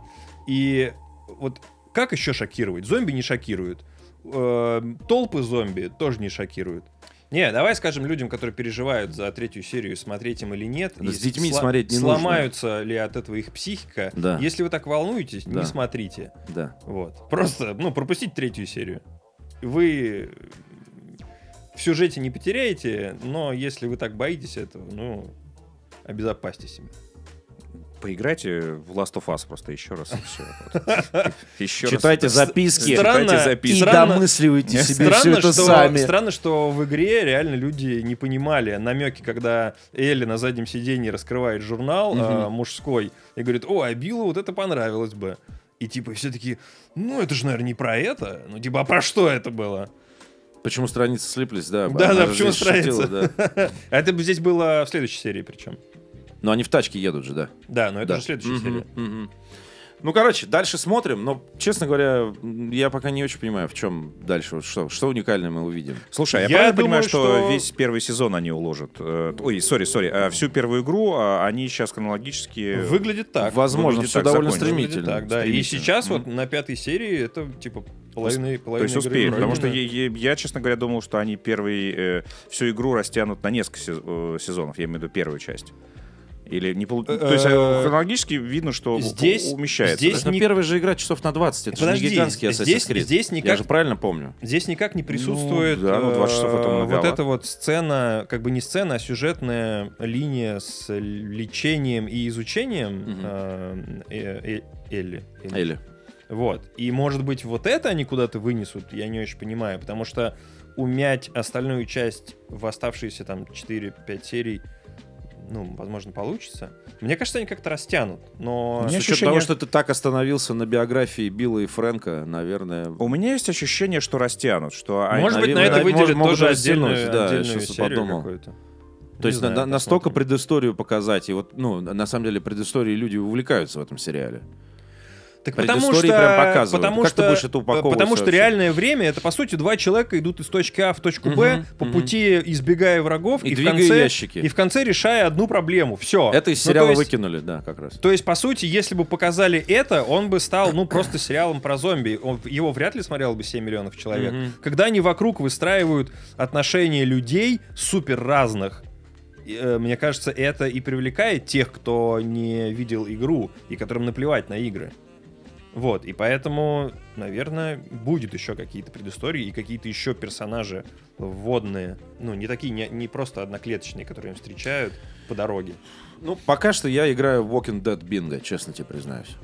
И вот как еще шокировать? Зомби не шокируют. Толпы зомби тоже не шокируют. Не, давай скажем людям, которые переживают за третью серию, смотреть им или нет. Да, с детьми смотреть не нужно. Сломаются ли от этого их психика. Да. Если вы так волнуетесь, да. не смотрите. Да. Вот. Просто, ну, пропустите третью серию. Вы в сюжете не потеряете, но если вы так боитесь этого, ну, обезопасьте себя. Поиграйте в Last of Us просто еще раз. Читайте записки и домысливайте себе все это сами. Странно, что в игре реально люди не понимали намеки, когда Элли на заднем сиденье раскрывает журнал мужской и говорит: о, а Биллу вот это понравилось бы. И типа все такие: ну это же, наверное, не про это. Ну типа, а про что это было? Почему страницы слиплись, да? Да, почему страницы? Это здесь было в следующей серии причем. Но они в тачке едут же, да? Да, но это да. же следующая серия. Ну, короче, дальше смотрим. Но, честно говоря, я пока не очень понимаю, в чем дальше. Что уникальное мы увидим. Слушай, я правильно думаю, понимаю, что весь первый сезон они уложат? Ой, сори. Всю первую игру они сейчас хронологически... Выглядит так. Возможно, выглядит все так, довольно стремительно. Так, да. И сейчас вот на пятой серии это типа... Половина то есть успеют, потому что я, честно говоря, думал, что они всю игру растянут на несколько сезонов. Я имею в виду первую часть. Или не получилось. То есть хронологически видно, что здесь умещается. Здесь да? Первая же игра часов на 20. Это подожди, же не гигантский Assassin's Creed. Я же правильно помню. Здесь никак не присутствует вот эта вот сцена, как бы не сцена, а сюжетная линия с лечением и изучением Элли. Вот. И, может быть, вот это они куда-то вынесут, я не очень понимаю, потому что умять остальную часть в оставшиеся там 4-5 серий, ну, возможно, получится. Мне кажется, они как-то растянут, но... С учетом того, что ты так остановился на биографии Билла и Фрэнка, наверное... У меня есть ощущение, что растянут, что... Может быть, на это выделят тоже отдельную серию какую-то. То есть настолько предысторию показать, и вот, ну, на самом деле, предыстории люди увлекаются в этом сериале. Так потому что реальное время — это, по сути, два человека идут из точки А в точку Б, по пути избегая врагов и в конце решая одну проблему. Все. Это из сериала выкинули, да, как раз. То есть, по сути, если бы показали это, он бы стал, ну, просто сериалом про зомби. Его вряд ли смотрело бы 7 миллионов человек. Когда они вокруг выстраивают отношения людей супер разных, мне кажется, это и привлекает тех, кто не видел игру и которым наплевать на игры. Вот, и поэтому, наверное, будет еще какие-то предыстории и какие-то еще персонажи вводные. Ну, не такие, не просто одноклеточные, которые им встречают по дороге. Ну, пока что я играю в Walking Dead Bingo, честно тебе признаюсь.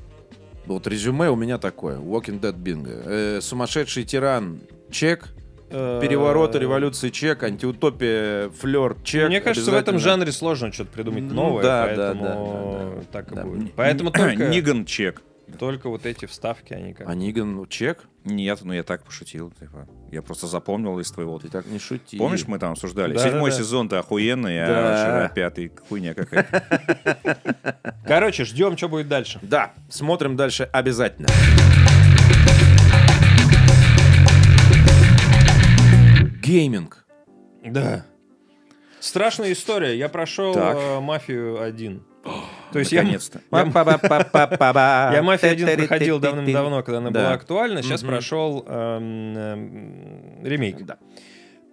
Вот резюме у меня такое. Walking Dead Bingo. Сумасшедший тиран, чек. Перевороты, революции, чек. Антиутопия, флёрт, чек. Мне кажется, в этом жанре сложно что-то придумать новое. Поэтому так и будет. Поэтому только... Ниган, чек. Только вот эти вставки, они как... А Ниган чек? Нет, ну я так пошутил. Типа. Я просто запомнил из твоего... Ты так не шути. Помнишь, мы там обсуждали? Да, Седьмой сезон-то охуенный, а вчера пятый хуйня какая-то. Короче, ждем, что будет дальше. Да, смотрим дальше обязательно. Гейминг. Да. Страшная история. Я прошел «Мафию 1». То есть наконец-то. Я «Мафию 1» проходил давным-давно, когда она была актуальна. Сейчас прошел ремейк.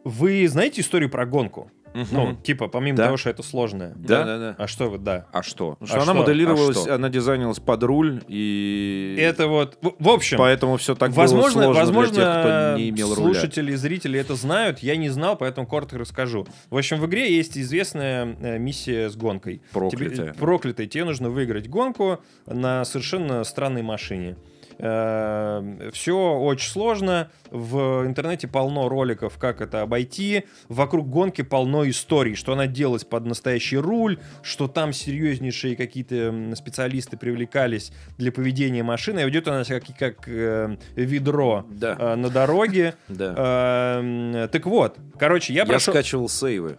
Вы знаете историю про гонку? Ну, типа, помимо того, что это сложное. Да. А что вот да? А что? Что она моделировалась, она дизайнилась под руль и... Это вот... В общем... Поэтому все так было сложно для тех, кто не имел руля. Слушатели и зрители это знают. Я не знал, поэтому коротко расскажу. В общем, в игре есть известная миссия с гонкой. Проклятая. Проклятая. Тебе нужно выиграть гонку на совершенно странной машине. Все очень сложно. В интернете полно роликов, как это обойти. Вокруг гонки полно историй, что она делалась под настоящий руль, что там серьезнейшие какие-то специалисты привлекались для поведения машины. И ведет она себя как ведро на дороге. Так вот, короче, я прошел... Я скачивал сейвы.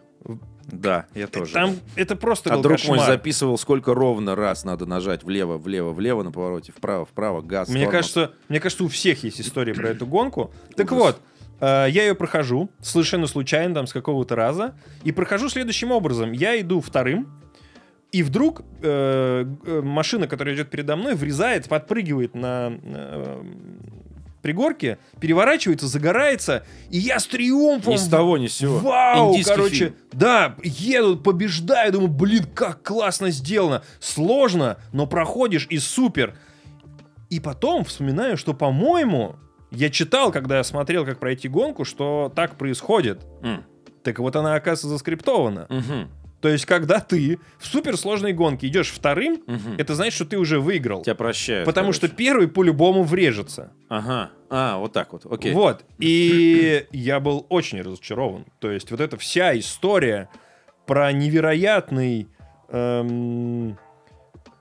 Да, я тоже. Там это просто был кошмар. А друг мой записывал, сколько ровно раз надо нажать влево, влево, влево на повороте, вправо, вправо, газ. Мне кажется, у всех есть история про эту гонку. Так вот, Я ее прохожу совершенно случайно, там, с какого-то раза. И прохожу следующим образом. Я иду вторым, и вдруг машина, которая идет передо мной, врезает, подпрыгивает на пригорке, переворачивается, загорается, и я с триумфом... Ни с того, ни с сего. Вау, индийский короче, фильм. Да, еду, побеждаю, думаю, блин, как классно сделано. Сложно, но проходишь, и супер. И потом вспоминаю, что, по-моему... Я читал, когда я смотрел, как пройти гонку, что так происходит. Так вот она, оказывается, заскриптована. То есть, когда ты в суперсложной гонке идешь вторым, это значит, что ты уже выиграл. Тебя прощают. Потому что первый по-любому врежется. Ага. А, вот так вот. Окей. Вот. И я был очень разочарован. То есть, вот эта вся история про невероятный...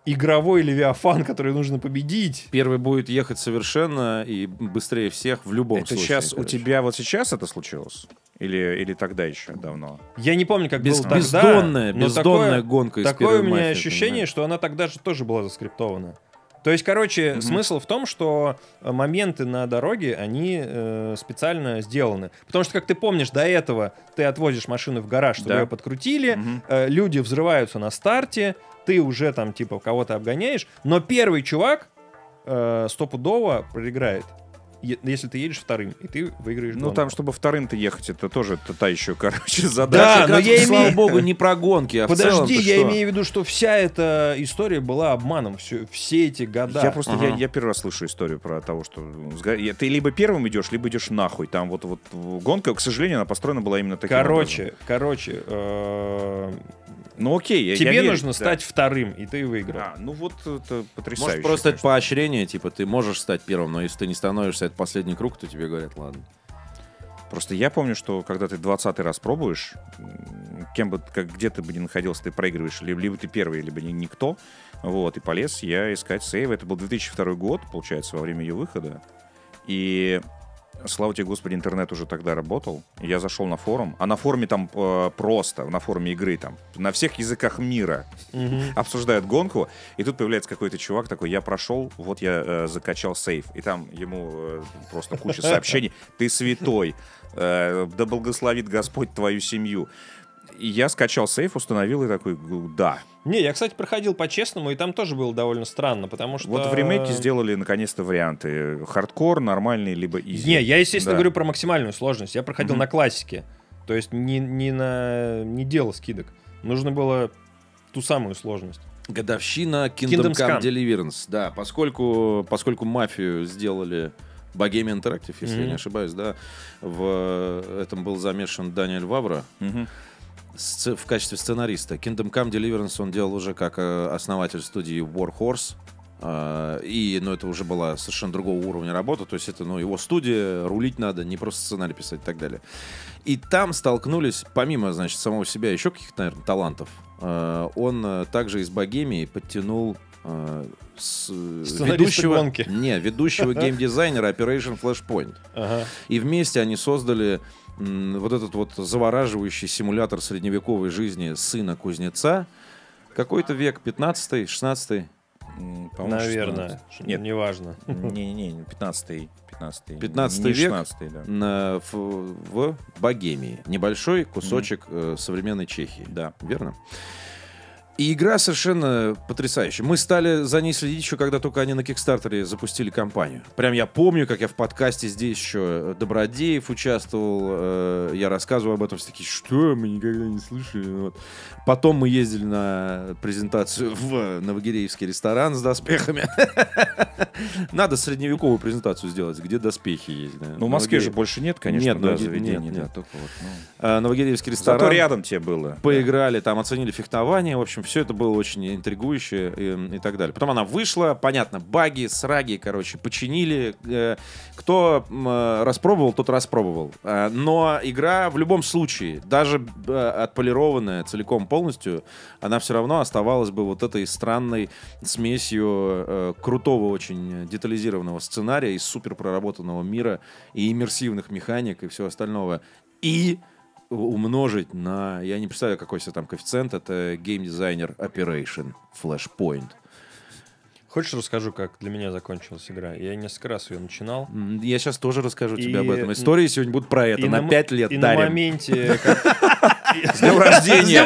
игровой левиафан, который нужно победить. Первый будет ехать совершенно и быстрее всех в любом случае. Это сейчас у тебя вот сейчас это случилось? Или тогда еще давно? Я не помню, как было тогда. Бездонная гонка из первой мафии. Такое у меня ощущение, что она тогда же тоже была заскриптована. То есть, короче, смысл в том, что моменты на дороге, они специально сделаны. Потому что, как ты помнишь, до этого ты отвозишь машину в гараж, чтобы ее подкрутили, люди взрываются на старте, ты уже там типа кого-то обгоняешь, но первый чувак стопудово проиграет. Если ты едешь вторым, и ты выиграешь гонку. Ну, там, чтобы вторым-то ехать, это тоже та еще, короче, задача. Да, но я слава богу, не про гонки, а подожди, в целом, я имею в виду, что вся эта история была обманом все эти года. Я просто, я первый раз слышу историю про того, что ты либо первым идешь, либо идешь нахуй. Там вот гонка, к сожалению, она построена была именно таким образом. Короче, ну окей. Тебе нужно стать вторым, и ты выиграл. Ну вот, это потрясающе. Может, просто это поощрение, типа, ты можешь стать первым, но если ты не становишься, это последний круг, то тебе говорят, ладно. Просто я помню, что когда ты 20-й раз пробуешь, где ты бы ни находился, ты проигрываешь, либо ты первый, либо никто. Вот, и полез я искать сейвы. Это был 2002 год, получается, во время ее выхода. И... Слава тебе, Господи, интернет уже тогда работал. Я зашел на форум, а на форуме там на форуме игры там на всех языках мира обсуждают гонку, и тут появляется какой-то чувак такой: я прошел, вот я закачал сейф. И там ему просто куча сообщений: ты святой, да благословит Господь твою семью. И я скачал сейф, установил и такой, да. Не, я, кстати, проходил по-честному, и там тоже было довольно странно, потому что... Вот в ремейке сделали, наконец-то, варианты. Хардкор, нормальный, либо изи. Не, я, естественно, говорю про максимальную сложность. Я проходил на классике. То есть не делал скидок. Нужно было ту самую сложность. Годовщина Kingdom Come Deliverance. Да, поскольку «Мафию» сделали... Bohemia Interactive, если я не ошибаюсь, да. В этом был замешан Даниэль Вавра в качестве сценариста. Kingdom Come Deliverance он делал уже как основатель студии War Horse. Это уже была совершенно другого уровня работа. То есть это его студия, рулить надо, не просто сценарий писать и так далее. И там столкнулись, помимо, значит, самого себя, еще каких-то, наверное, талантов. Он также из Богемии подтянул ведущего геймдизайнера Operation Flashpoint. И вместе они создали вот этот вот завораживающий симулятор средневековой жизни сына кузнеца. Какой-то век, 15-й, 16-й? Наверное, неважно. Не, 15-й. 15 век в Богемии. Небольшой кусочек современной Чехии. Да, верно? И игра совершенно потрясающая. Мы стали за ней следить еще, когда только они на Кикстартере запустили кампанию. Прям я помню, как я в подкасте здесь еще Добродеев участвовал. Я рассказываю об этом. Все такие, что? Мы никогда не слышали. Вот. Потом мы ездили на презентацию в новогиреевский ресторан с доспехами. Надо средневековую презентацию сделать, где доспехи есть. Ну, в Москве же больше нет, конечно. Нет, заведений. Новогиреевский ресторан. Зато рядом тебе было. Поиграли, там оценили фехтование. В общем, все это было очень интригующе и так далее. Потом она вышла, понятно, баги, сраги, короче, починили. Кто распробовал, тот распробовал. Но игра в любом случае, даже отполированная целиком полностью, она все равно оставалась бы вот этой странной смесью крутого, очень детализированного сценария и супер проработанного мира, и иммерсивных механик, и всего остального. И... умножить на... Я не представляю, какой себе там коэффициент. Это геймдизайнер Operation Flashpoint. Хочешь, расскажу, как для меня закончилась игра? Я несколько раз ее начинал. Я сейчас тоже расскажу тебе об этом. Истории сегодня будут про это. На 5 лет дарим. И на моменте... С днем рождения,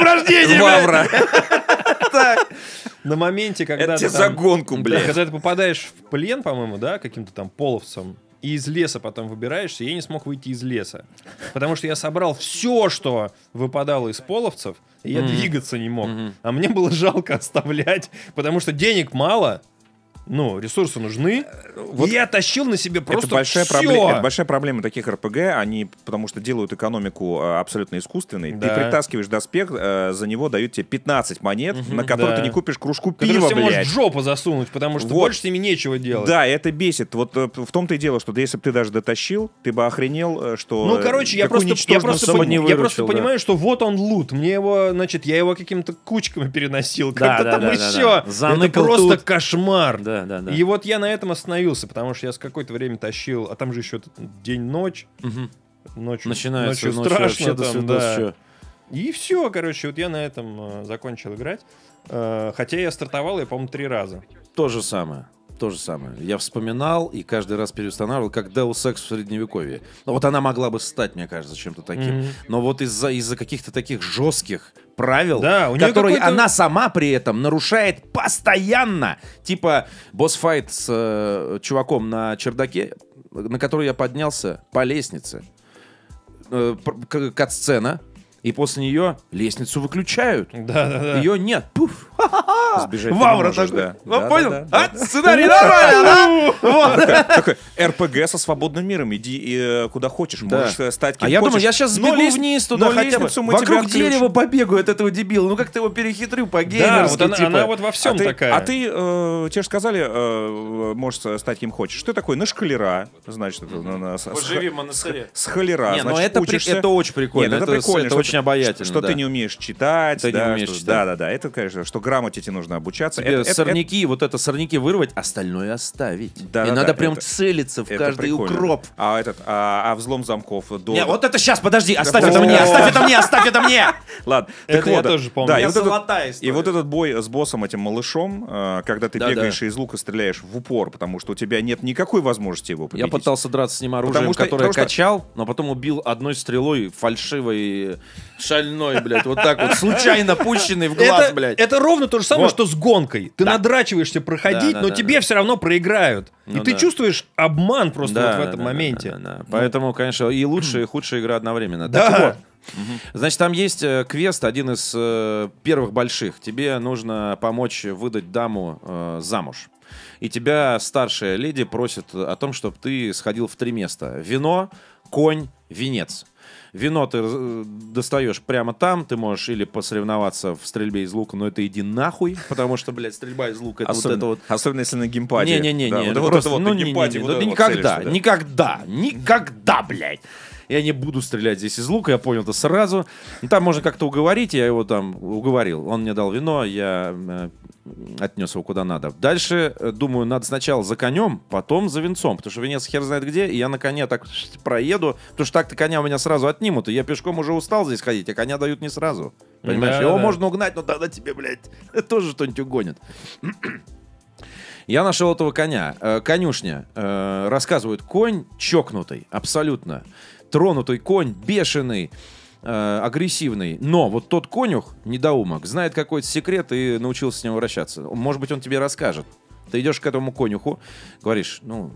Вавра! На моменте, когда ты... Это загонку, блядь. Когда ты попадаешь в плен, по-моему, да, каким-то там половцам, и из леса потом выбираешься, я не смог выйти из леса. Потому что я собрал все, что выпадало из половцев, и я двигаться не мог. А мне было жалко оставлять, потому что денег мало, ну, ресурсы нужны. Вот я тащил на себе просто это большая проблема таких РПГ, они потому что делают экономику абсолютно искусственной. Да. Ты притаскиваешь доспех, за него дают тебе 15 монет, на которые ты не купишь кружку пива, блядь. Ты можешь в жопу засунуть, потому что вот. Больше с ними нечего делать. Да, это бесит. Вот в том-то и дело, что если бы ты даже дотащил, ты бы охренел, что... Ну, короче, я просто понимаю, что вот он лут. Мне его, значит, я его какими-то кучками переносил. Как-то там еще. Это просто кошмар. Да. И вот я на этом остановился, потому что я с какое-то время тащил, а там же еще день-ночь. Ночью страшно там, да. И все, короче, вот я на этом закончил играть. Хотя я стартовал, по-моему, 3 раза. То же самое. Я вспоминал и каждый раз переустанавливал, как Deus Ex в Средневековье. Ну вот она могла бы стать, мне кажется, чем-то таким. Но вот из-за каких-то таких жестких правил, которые она сама при этом нарушает постоянно. Типа босс-файт с чуваком на чердаке, на который я поднялся по лестнице. Кат-сцена. И после нее лестницу выключают. Да. Ее нет. Пуф. Сбежать Вавра такой. Да, понял? Сценарий нормально, да? РПГ со свободным миром. Иди куда хочешь. Можешь стать кем хочешь. А я думаю, я сейчас сбегу вниз туда хотя бы. Вокруг дерева побегаю от этого дебила. Ну как ты его перехитрю по-геймерски. Да, она вот во всем такая. А ты, тебе же сказали, можешь стать кем хочешь. Ты такой на шкалера. Значит, поживи в монастыре. С холера. Не, но это очень прикольно. Это прикольно. Обаятельно, что ты не умеешь читать, да, это, конечно, что грамоте тебе нужно обучаться. Сорняки вырвать, остальное оставить. Да, и надо прям целиться в каждый укроп. Взлом замков до... Не, вот это сейчас, подожди, оставь это мне! Ладно. Это я тоже помню. И вот этот бой с боссом, этим малышом, когда ты бегаешь и из лука стреляешь в упор, потому что у тебя нет никакой возможности его победить. Я пытался драться с ним оружием, которое качал, но потом убил одной стрелой фальшивой... Шальной, блядь, вот так вот, случайно пущенный в глаз, блядь. Это ровно то же самое, что с гонкой. Ты надрачиваешься проходить, но тебе все равно проиграют. И ты чувствуешь обман просто вот в этом моменте. Поэтому, конечно, и лучшая, и худшая игра одновременно. Да. Значит, там есть квест, один из первых больших. Тебе нужно помочь выдать даму замуж. И тебя старшая леди просит о том, чтобы ты сходил в 3 места. Вино, конь, венец. Вино ты достаешь прямо там, ты можешь или посоревноваться в стрельбе из лука, но это иди нахуй, потому что, блядь, стрельба из лука, это особенно, вот это вот... Особенно если на геймпаде. Никогда, блядь. Я не буду стрелять здесь из лука, я понял это сразу. И там можно как-то уговорить, я его там уговорил. Он мне дал вино, я отнес его куда надо. Дальше, думаю, надо сначала за конем, потом за венцом, потому что венец хер знает где, и я на коне так проеду, потому что так-то коня у меня сразу отнимут, и я пешком уже устал здесь ходить, а коня дают не сразу. Понимаешь? Да, его можно угнать, но тогда тебе, блядь, тоже что-нибудь угонит. Я нашел этого коня. Конюшня. Рассказывают, конь чокнутый, абсолютно. Тронутый конь, бешеный, агрессивный. Но вот тот конюх, недоумок, знает какой-то секрет и научился с ним вращаться. Может быть, он тебе расскажет. Ты идешь к этому конюху, говоришь, ну,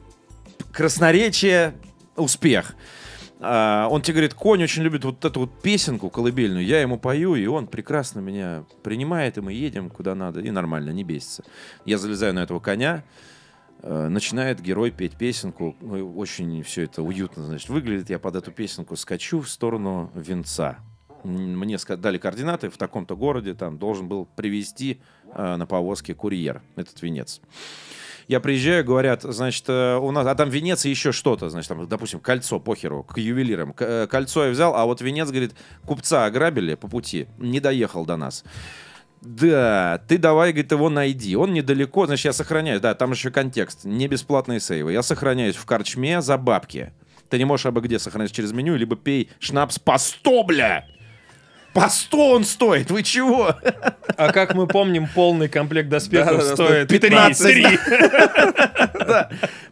красноречие, успех. Он тебе говорит, конь очень любит вот эту вот песенку колыбельную, я ему пою, и он прекрасно меня принимает, и мы едем куда надо, и нормально, не бесится. Я залезаю на этого коня, начинает герой петь песенку. Очень все это уютно, значит, выглядит. Я под эту песенку скачу в сторону венца. Мне дали координаты. В таком-то городе там должен был привезти на повозке курьер этот венец. Я приезжаю, говорят, значит, у нас... А там венец и еще что-то, значит, там, допустим, кольцо, похеру, к ювелирам. Кольцо я взял, а вот венец, говорит, купца ограбили по пути, не доехал до нас. Да, ты давай, говорит, его найди. Он недалеко, значит, я сохраняюсь. Да, там еще контекст, не бесплатные сейвы. Я сохраняюсь в корчме за бабки. Ты не можешь обо где сохранять через меню, либо пей шнапс по 100, бля! по 100 он стоит, вы чего? А как мы помним, полный комплект доспехов стоит 15.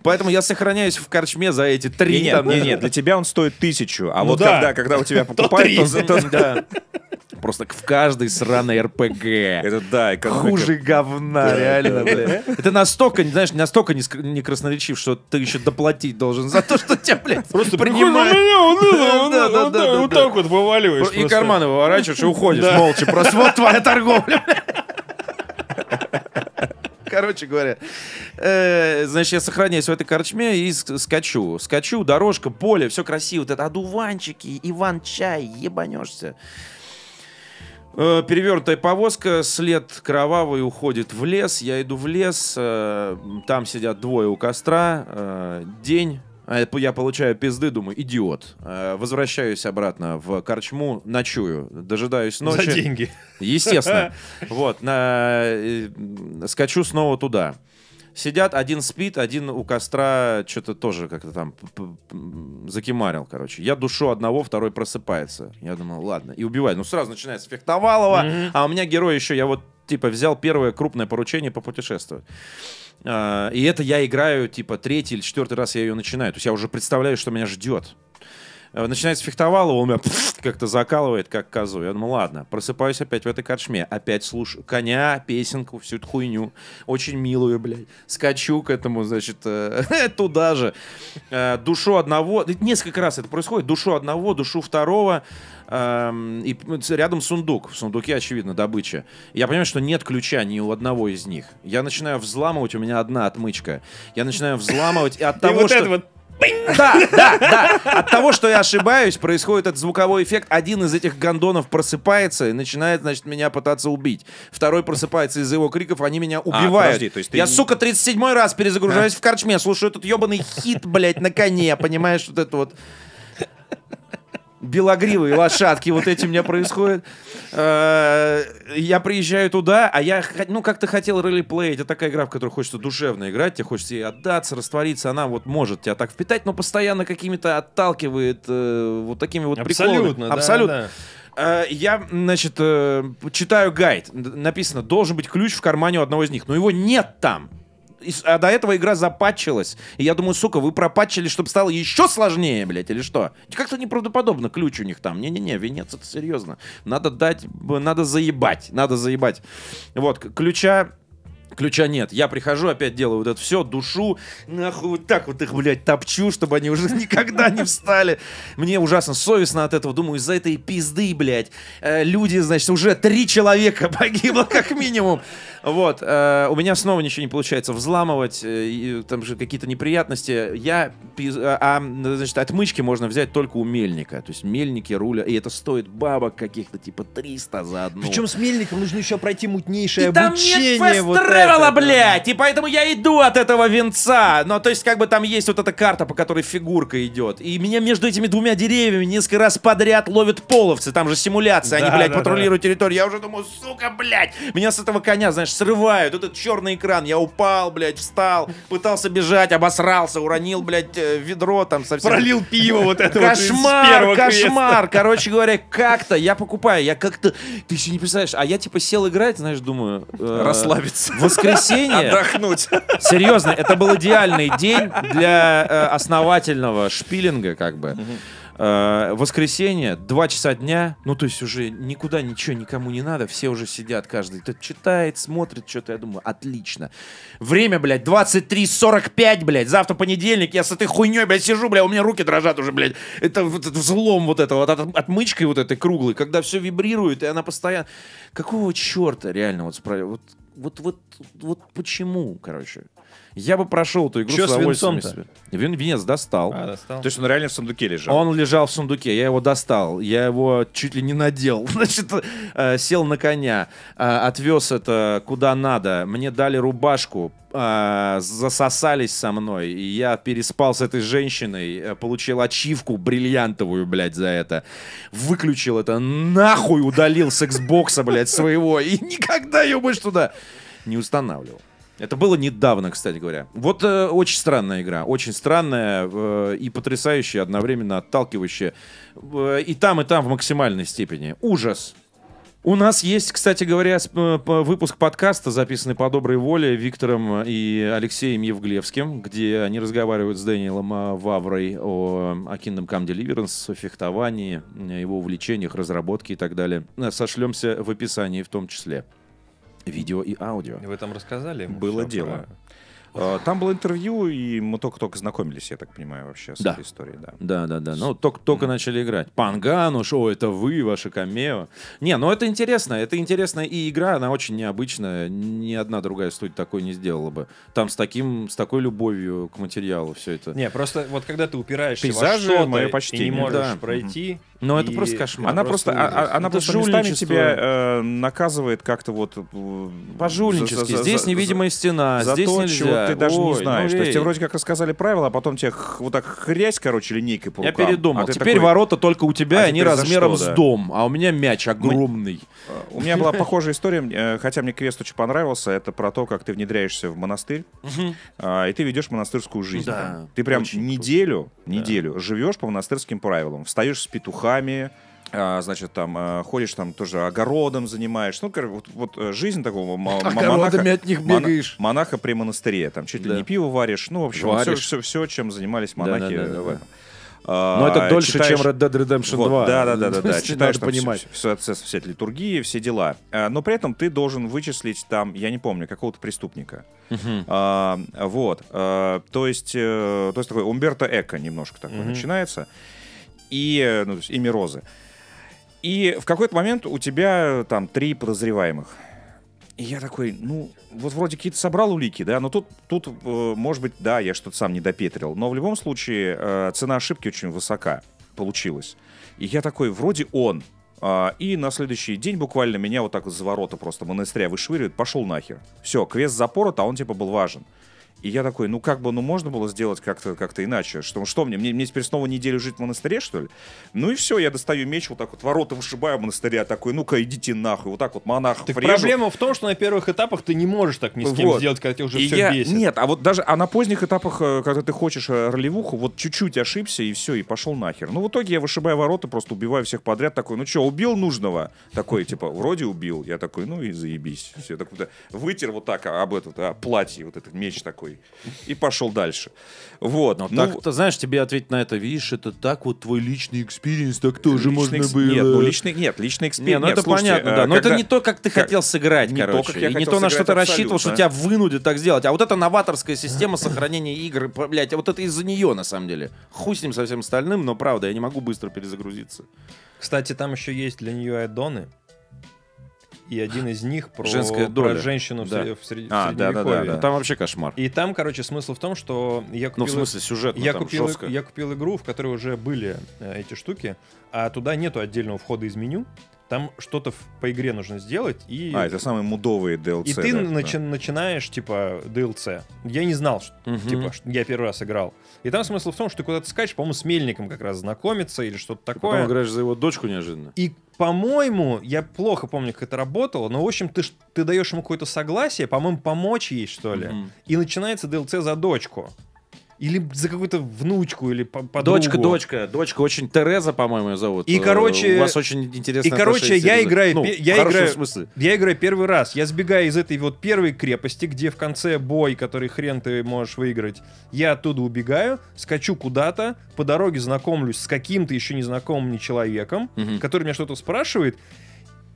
Поэтому я сохраняюсь в корчме за эти 3. Нет, для тебя он стоит 1000, а вот когда у тебя покупают, то... Просто в каждой сраной РПГ. Это да, экономика. Хуже говна, да, реально, да, блин. Это настолько, знаешь, настолько не красноречив, что ты еще доплатить должен за то, что тебя, блядь, просто принимают. Вот так вот вываливаешь. И карманы выворачиваешь и уходишь молча. Просто вот твоя торговля. Короче говоря, значит, я сохраняюсь в этой корчме и скачу. Скачу, дорожка, поле, все красиво. Вот это одуванчики, Иван-чай, ебанешься. Перевертая повозка, след кровавый уходит в лес. Я иду в лес, там сидят двое у костра. День, я получаю пизды, думаю, идиот. Возвращаюсь обратно в корчму, ночую, дожидаюсь ночи. За деньги. Естественно. Вот, скачу снова туда. Сидят, один спит, один у костра что-то тоже как-то там закимарил, короче. Я душу одного, второй просыпается. Я думал, ладно, и убивай. Ну, сразу начинается фехтовалово, а у меня герой еще, я вот, типа, взял первое крупное поручение попутешествовать. И это я играю, типа, 3-й или 4-й раз я ее начинаю. То есть я уже представляю, что меня ждет. Начинается фехтовалово, у меня как-то закалывает, как козу. Я думаю, ладно, просыпаюсь опять в этой корчме. Опять слушаю коня, песенку, всю эту хуйню. Очень милую, блядь. Скачу к этому, значит, туда же. Душу одного. Несколько раз это происходит. Душу одного, душу второго. И рядом сундук. В сундуке, очевидно, добыча. Я понимаю, что нет ключа ни у одного из них. Я начинаю взламывать, у меня одна отмычка. Я начинаю взламывать, и от того, что... Да. От того, что я ошибаюсь, происходит этот звуковой эффект. Один из этих гондонов просыпается и начинает, значит, меня пытаться убить. Второй просыпается из-за его криков, они меня убивают. Подожди, то есть я, сука, 37-й раз перезагружаюсь в корчме, слушаю этот ебаный хит, блядь, на коне, понимаешь, вот это вот... белогривые лошадки, вот эти у меня происходят. Я приезжаю туда, а я, ну, как-то хотел ролеплей. Это такая игра, в которой хочется душевно играть, тебе хочется ей отдаться, раствориться, она вот может тебя так впитать, но постоянно какими-то отталкивает вот такими вот приколами. Абсолютно, абсолютно. Я, значит, читаю гайд. Написано, должен быть ключ в кармане у одного из них, но его нет там. А до этого игра запатчилась. И я думаю, сука, вы пропатчили, чтобы стало еще сложнее, блядь, или что? Как-то неправдоподобно ключ у них там. Не-не-не, венец, это серьезно. Надо дать, надо заебать, надо заебать. Вот, ключа нет. Я прихожу, опять делаю вот это все, душу, нахуй вот так вот их, блядь, топчу, чтобы они уже никогда не встали. Мне ужасно совестно от этого. Думаю, из-за этой пизды, блядь, люди, значит, уже 3 человека погибло как минимум. Вот. У меня снова ничего не получается взламывать. Там же какие-то неприятности. Значит, отмычки можно взять только у мельника. То есть мельники руля. И это стоит бабок каких-то типа 300 за одну. Причем с мельником нужно еще пройти мутнейшее обучение. Там нет фест-тревела, блядь! И поэтому я иду от этого венца. Но то есть как бы там есть вот эта карта, по которой фигурка идет. И меня между этими двумя деревьями несколько раз подряд ловят половцы. Там же симуляция. Они, блядь, патрулируют территорию. Я уже думаю, сука, блядь! Меня с этого коня, знаешь, срывают, вот этот черный экран, я упал, блядь, встал, пытался бежать, обосрался, уронил, блядь, ведро там совсем. Пролил пиво вот это вот. Кошмар, кошмар, короче говоря, как-то, я покупаю, я как-то, ты еще не представляешь, а я типа сел играть, знаешь, думаю, расслабиться. Воскресенье. Отдохнуть. Серьезно, это был идеальный день для основательного шпилинга, как бы. Воскресенье, 2 часа дня, ну то есть уже никуда ничего никому не надо, все уже сидят, каждый кто-то читает, смотрит что-то, я думаю, отлично. Время, блядь, 23:45, блядь, завтра понедельник, я с этой хуйней, блядь, сижу, блядь, у меня руки дрожат уже, блядь, это вот взлом вот этого, вот, отмычкой вот этой круглой, когда все вибрирует, и она постоянно... Какого черта реально вот справа? Вот почему, короче? Я бы прошел эту игру с удовольствием. Венец достал. Достал. То есть он реально в сундуке лежал? Он лежал в сундуке, я его достал. Я его чуть ли не надел. Значит, сел на коня, отвез это куда надо. Мне дали рубашку, засосались со мной. И я переспал с этой женщиной, получил ачивку бриллиантовую, блядь, за это. Выключил это нахуй, удалил с Xbox'а, блядь, своего. И никогда ее больше туда не устанавливал. Это было недавно, кстати говоря. Вот очень странная игра. Очень странная и потрясающая, одновременно отталкивающая. И там в максимальной степени. Ужас. У нас есть, кстати говоря, выпуск подкаста, записанный по доброй воле Виктором и Алексеем Евглевским, где они разговаривают с Даниэлем Ваврой о Kingdom Come Deliverance, о фехтовании, его увлечениях, разработке и так далее. Сошлемся в описании в том числе. Видео и аудио. Вы там рассказали? Было дело. Там было интервью, и мы только-только знакомились, я так понимаю, вообще с этой историей. Да. Ну, только начали играть. Пангану, шоу, это вы, ваше камео. Не, ну это интересно. Это интересная и игра, она очень необычная. Ни одна другая студия такой не сделала бы. Там с такой любовью к материалу все это. Не, просто вот когда ты упираешься во что-то и не можешь пройти... Но это просто кошмар. Она просто местами тебя наказывает как-то вот... По-жульнически. Здесь невидимая стена, здесь то, нельзя. Чего ты даже не знаешь. То есть тебе вроде как рассказали правила, а потом тебе вот так хрясь, короче, линейкой по рукам. Я передумал. Теперь такой... ворота только у тебя, они размером с дом. А у меня мяч огромный. У меня была похожая история, хотя мне квест очень понравился. Это про то, как ты внедряешься в монастырь, и ты ведешь монастырскую жизнь. Ты прям неделю живешь по монастырским правилам. Встаешь с петуха, значит, там ходишь, там тоже огородом занимаешься. Ну, вот жизнь такого огородами от них бегаешь. Монаха при монастыре. Там чуть ли не пиво варишь. Ну, в общем, все, чем занимались монахи в этом. Но это дольше, чем Red Dead Redemption 2. Да. Читаешь, понимаешь, все эти литургии, все дела. Но при этом ты должен вычислить там, я не помню, какого-то преступника. Вот. То есть такой Умберто Эко немножко такой начинается. Имя Розы. И в какой-то момент у тебя там 3 подозреваемых. И я такой, ну, вот вроде какие-то собрал улики, да, но тут может быть, да, я что-то сам не допетрил. Но в любом случае цена ошибки очень высока получилась. И я такой, вроде он. И на следующий день буквально меня вот так вот за ворота просто монастыря вышвыривает, пошел нахер. Все, квест запорот, а он типа был важен. И я такой, можно было сделать как-то иначе. Что мне теперь снова неделю жить в монастыре, что ли? Ну и все, я достаю меч, вот так вот ворота вышибаю монастыря, такой, ну-ка, идите нахуй, вот так вот монахов так режу. Проблема в том, что на первых этапах ты не можешь так ни с кем сделать, когда тебя уже все бесит. Нет, а вот даже на поздних этапах, когда ты хочешь ролевуху, вот чуть-чуть ошибся, и все, и пошел нахер. Ну в итоге я вышибаю ворота, просто убиваю всех подряд, такой, ну что, убил нужного? Такой, типа, вроде убил. Я такой, ну и заебись. Все, так вот, вытер вот так об это платье, вот этот меч такой. И пошел дальше. Вот. Но так-то, знаешь, тебе ответить на это, видишь, это так вот твой личный экспириенс, так тоже можно было. Нет, личный экспириенс. Ну это понятно, да. Но это не то, как ты хотел сыграть, короче. Не то, на что ты рассчитывал, что тебя вынудят так сделать. А вот эта новаторская система сохранения игр, блядь, вот это из-за нее, на самом деле. Хуй с ним со всем остальным, но правда, я не могу быстро перезагрузиться. Кстати, там еще есть для нее аддоны. И один из них про женщину в Средневековье. Там вообще кошмар. И там, короче, смысл в том, что я купил... Ну, в смысле, сюжетно там жестко. Я купил игру, в которой уже были эти штуки, а туда нету отдельного входа из меню. Там что-то по игре нужно сделать. Это самые мудовые DLC. И ты начинаешь, типа, DLC. Я не знал, что, типа, я первый раз играл. И там смысл в том, что ты куда-то скачешь, по-моему, с мельником как раз знакомиться или что-то такое. Потом играешь за его дочку неожиданно. И, по-моему, я плохо помню, как это работало, но, в общем, ты даешь ему какое-то согласие, по-моему, помочь ей, что ли. И начинается DLC за дочку. Или за какую-то внучку, или подругу. Дочка очень... Тереза, по-моему, ее зовут. И, короче... У вас очень интересно. И, короче, я играю первый раз. Я сбегаю из этой вот первой крепости, где в конце бой, который хрен ты можешь выиграть. Я оттуда убегаю, скачу куда-то, по дороге знакомлюсь с каким-то еще незнакомым мне человеком, который меня что-то спрашивает,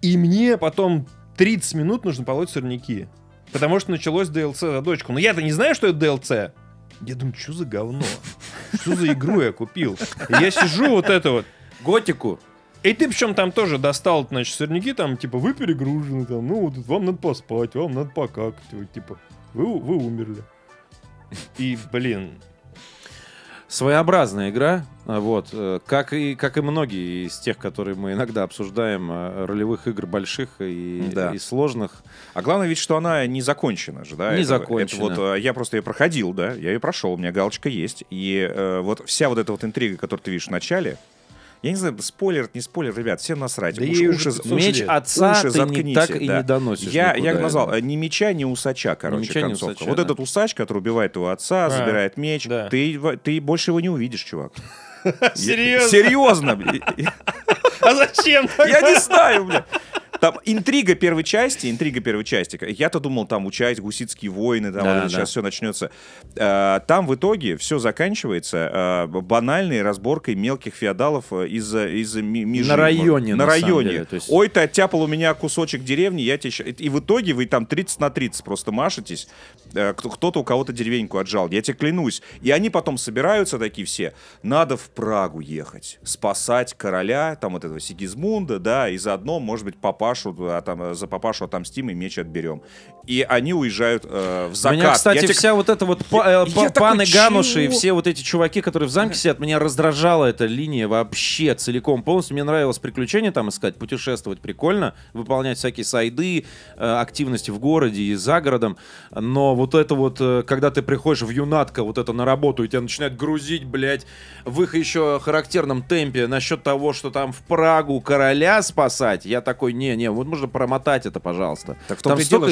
и мне потом 30 минут нужно полоть сорняки. Потому что началось DLC за дочку. Но я-то не знаю, что это DLC. Я думаю, что за говно? Что за игру я купил? И я сижу вот это вот. Готику. И ты причем там тоже достал, значит, сорняки, там, типа, вы перегружены, там, ну, вам надо поспать, вам надо покакать, типа, вы умерли. И, блин... Своеобразная игра, вот, как и многие из тех, которые мы иногда обсуждаем, ролевых игр больших и сложных. А главное ведь, что она не закончена же, да? Не закончена. Я просто ее проходил, да, я ее прошел, у меня галочка есть. И вот вся вот эта вот интрига, которую ты видишь в начале, Я не знаю, спойлер, это не спойлер, ребят, всем насрать. Да уши, меч отца уши, заткните, так и не доносишь. Я назвал, ни меча, ни усача, короче, меча, концовка. Усача, вот да. Этот усач, который убивает его отца, забирает меч, да. ты больше его не увидишь, чувак. Серьезно? Серьезно, блядь. А зачем? Я не знаю, блядь. Там интрига первой части. Я-то думал, там участь, гуситские войны, там да, вот сейчас все начнется. Там в итоге все заканчивается банальной разборкой мелких феодалов из Межи. На районе. На районе. Деле, есть... Ой, ты оттяпал у меня кусочек деревни, я тебе... И в итоге вы там 30/30 просто машетесь. Кто-то у кого-то деревеньку отжал. Я тебе клянусь. И они потом собираются такие все. Надо в Прагу ехать, спасать короля, там вот этого Сигизмунда, да, и заодно, может быть, за папашу отомстим и меч отберем. И они уезжают в закат. Меня, кстати, вся вот эта вот паны Гануши и все вот эти чуваки, которые в замке сидят, меня раздражала эта линия вообще целиком полностью. Мне нравилось приключения там искать, путешествовать прикольно, выполнять всякие сайды, активности в городе и за городом. Но вот это вот, когда ты приходишь в Юнатко, вот это на работу, и тебя начинают грузить, блядь, в их еще характерном темпе насчет того, что там в Прагу короля спасать, я такой, не, вот можно промотать это, пожалуйста. Так в том-то и дело,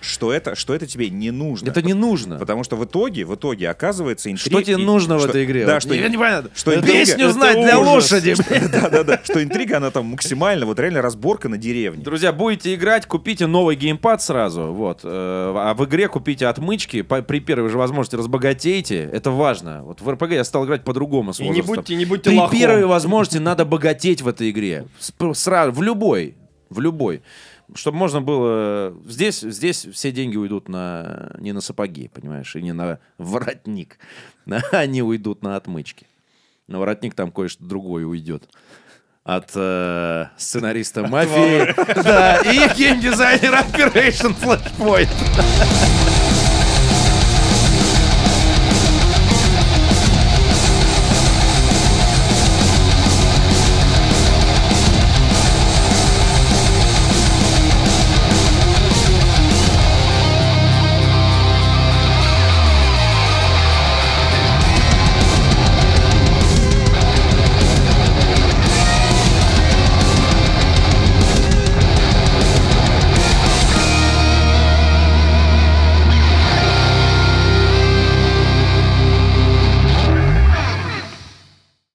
что это тебе не нужно. Это не нужно. Потому что в итоге оказывается интрига... Что тебе нужно в этой игре? Да, что я не понимаю. Песню знать для лошади. Да-да-да. Что интрига, она там максимально, вот реально разборка на деревне. Друзья, будете играть, купите новый геймпад сразу, вот. А в игре купите отмычки, при первой же возможности разбогатейте. Это важно. Вот в РПГ я стал играть по-другому с возрастом. И не будьте лохом. При первой возможности надо богатеть в этой игре. Сразу, в любой. Чтобы можно было... Здесь все деньги уйдут не на сапоги, понимаешь, и не на воротник. Они уйдут на отмычки. На воротник там кое-что другое уйдет. От сценариста «Мафии». Да, и геймдизайнера Operation Flashpoint.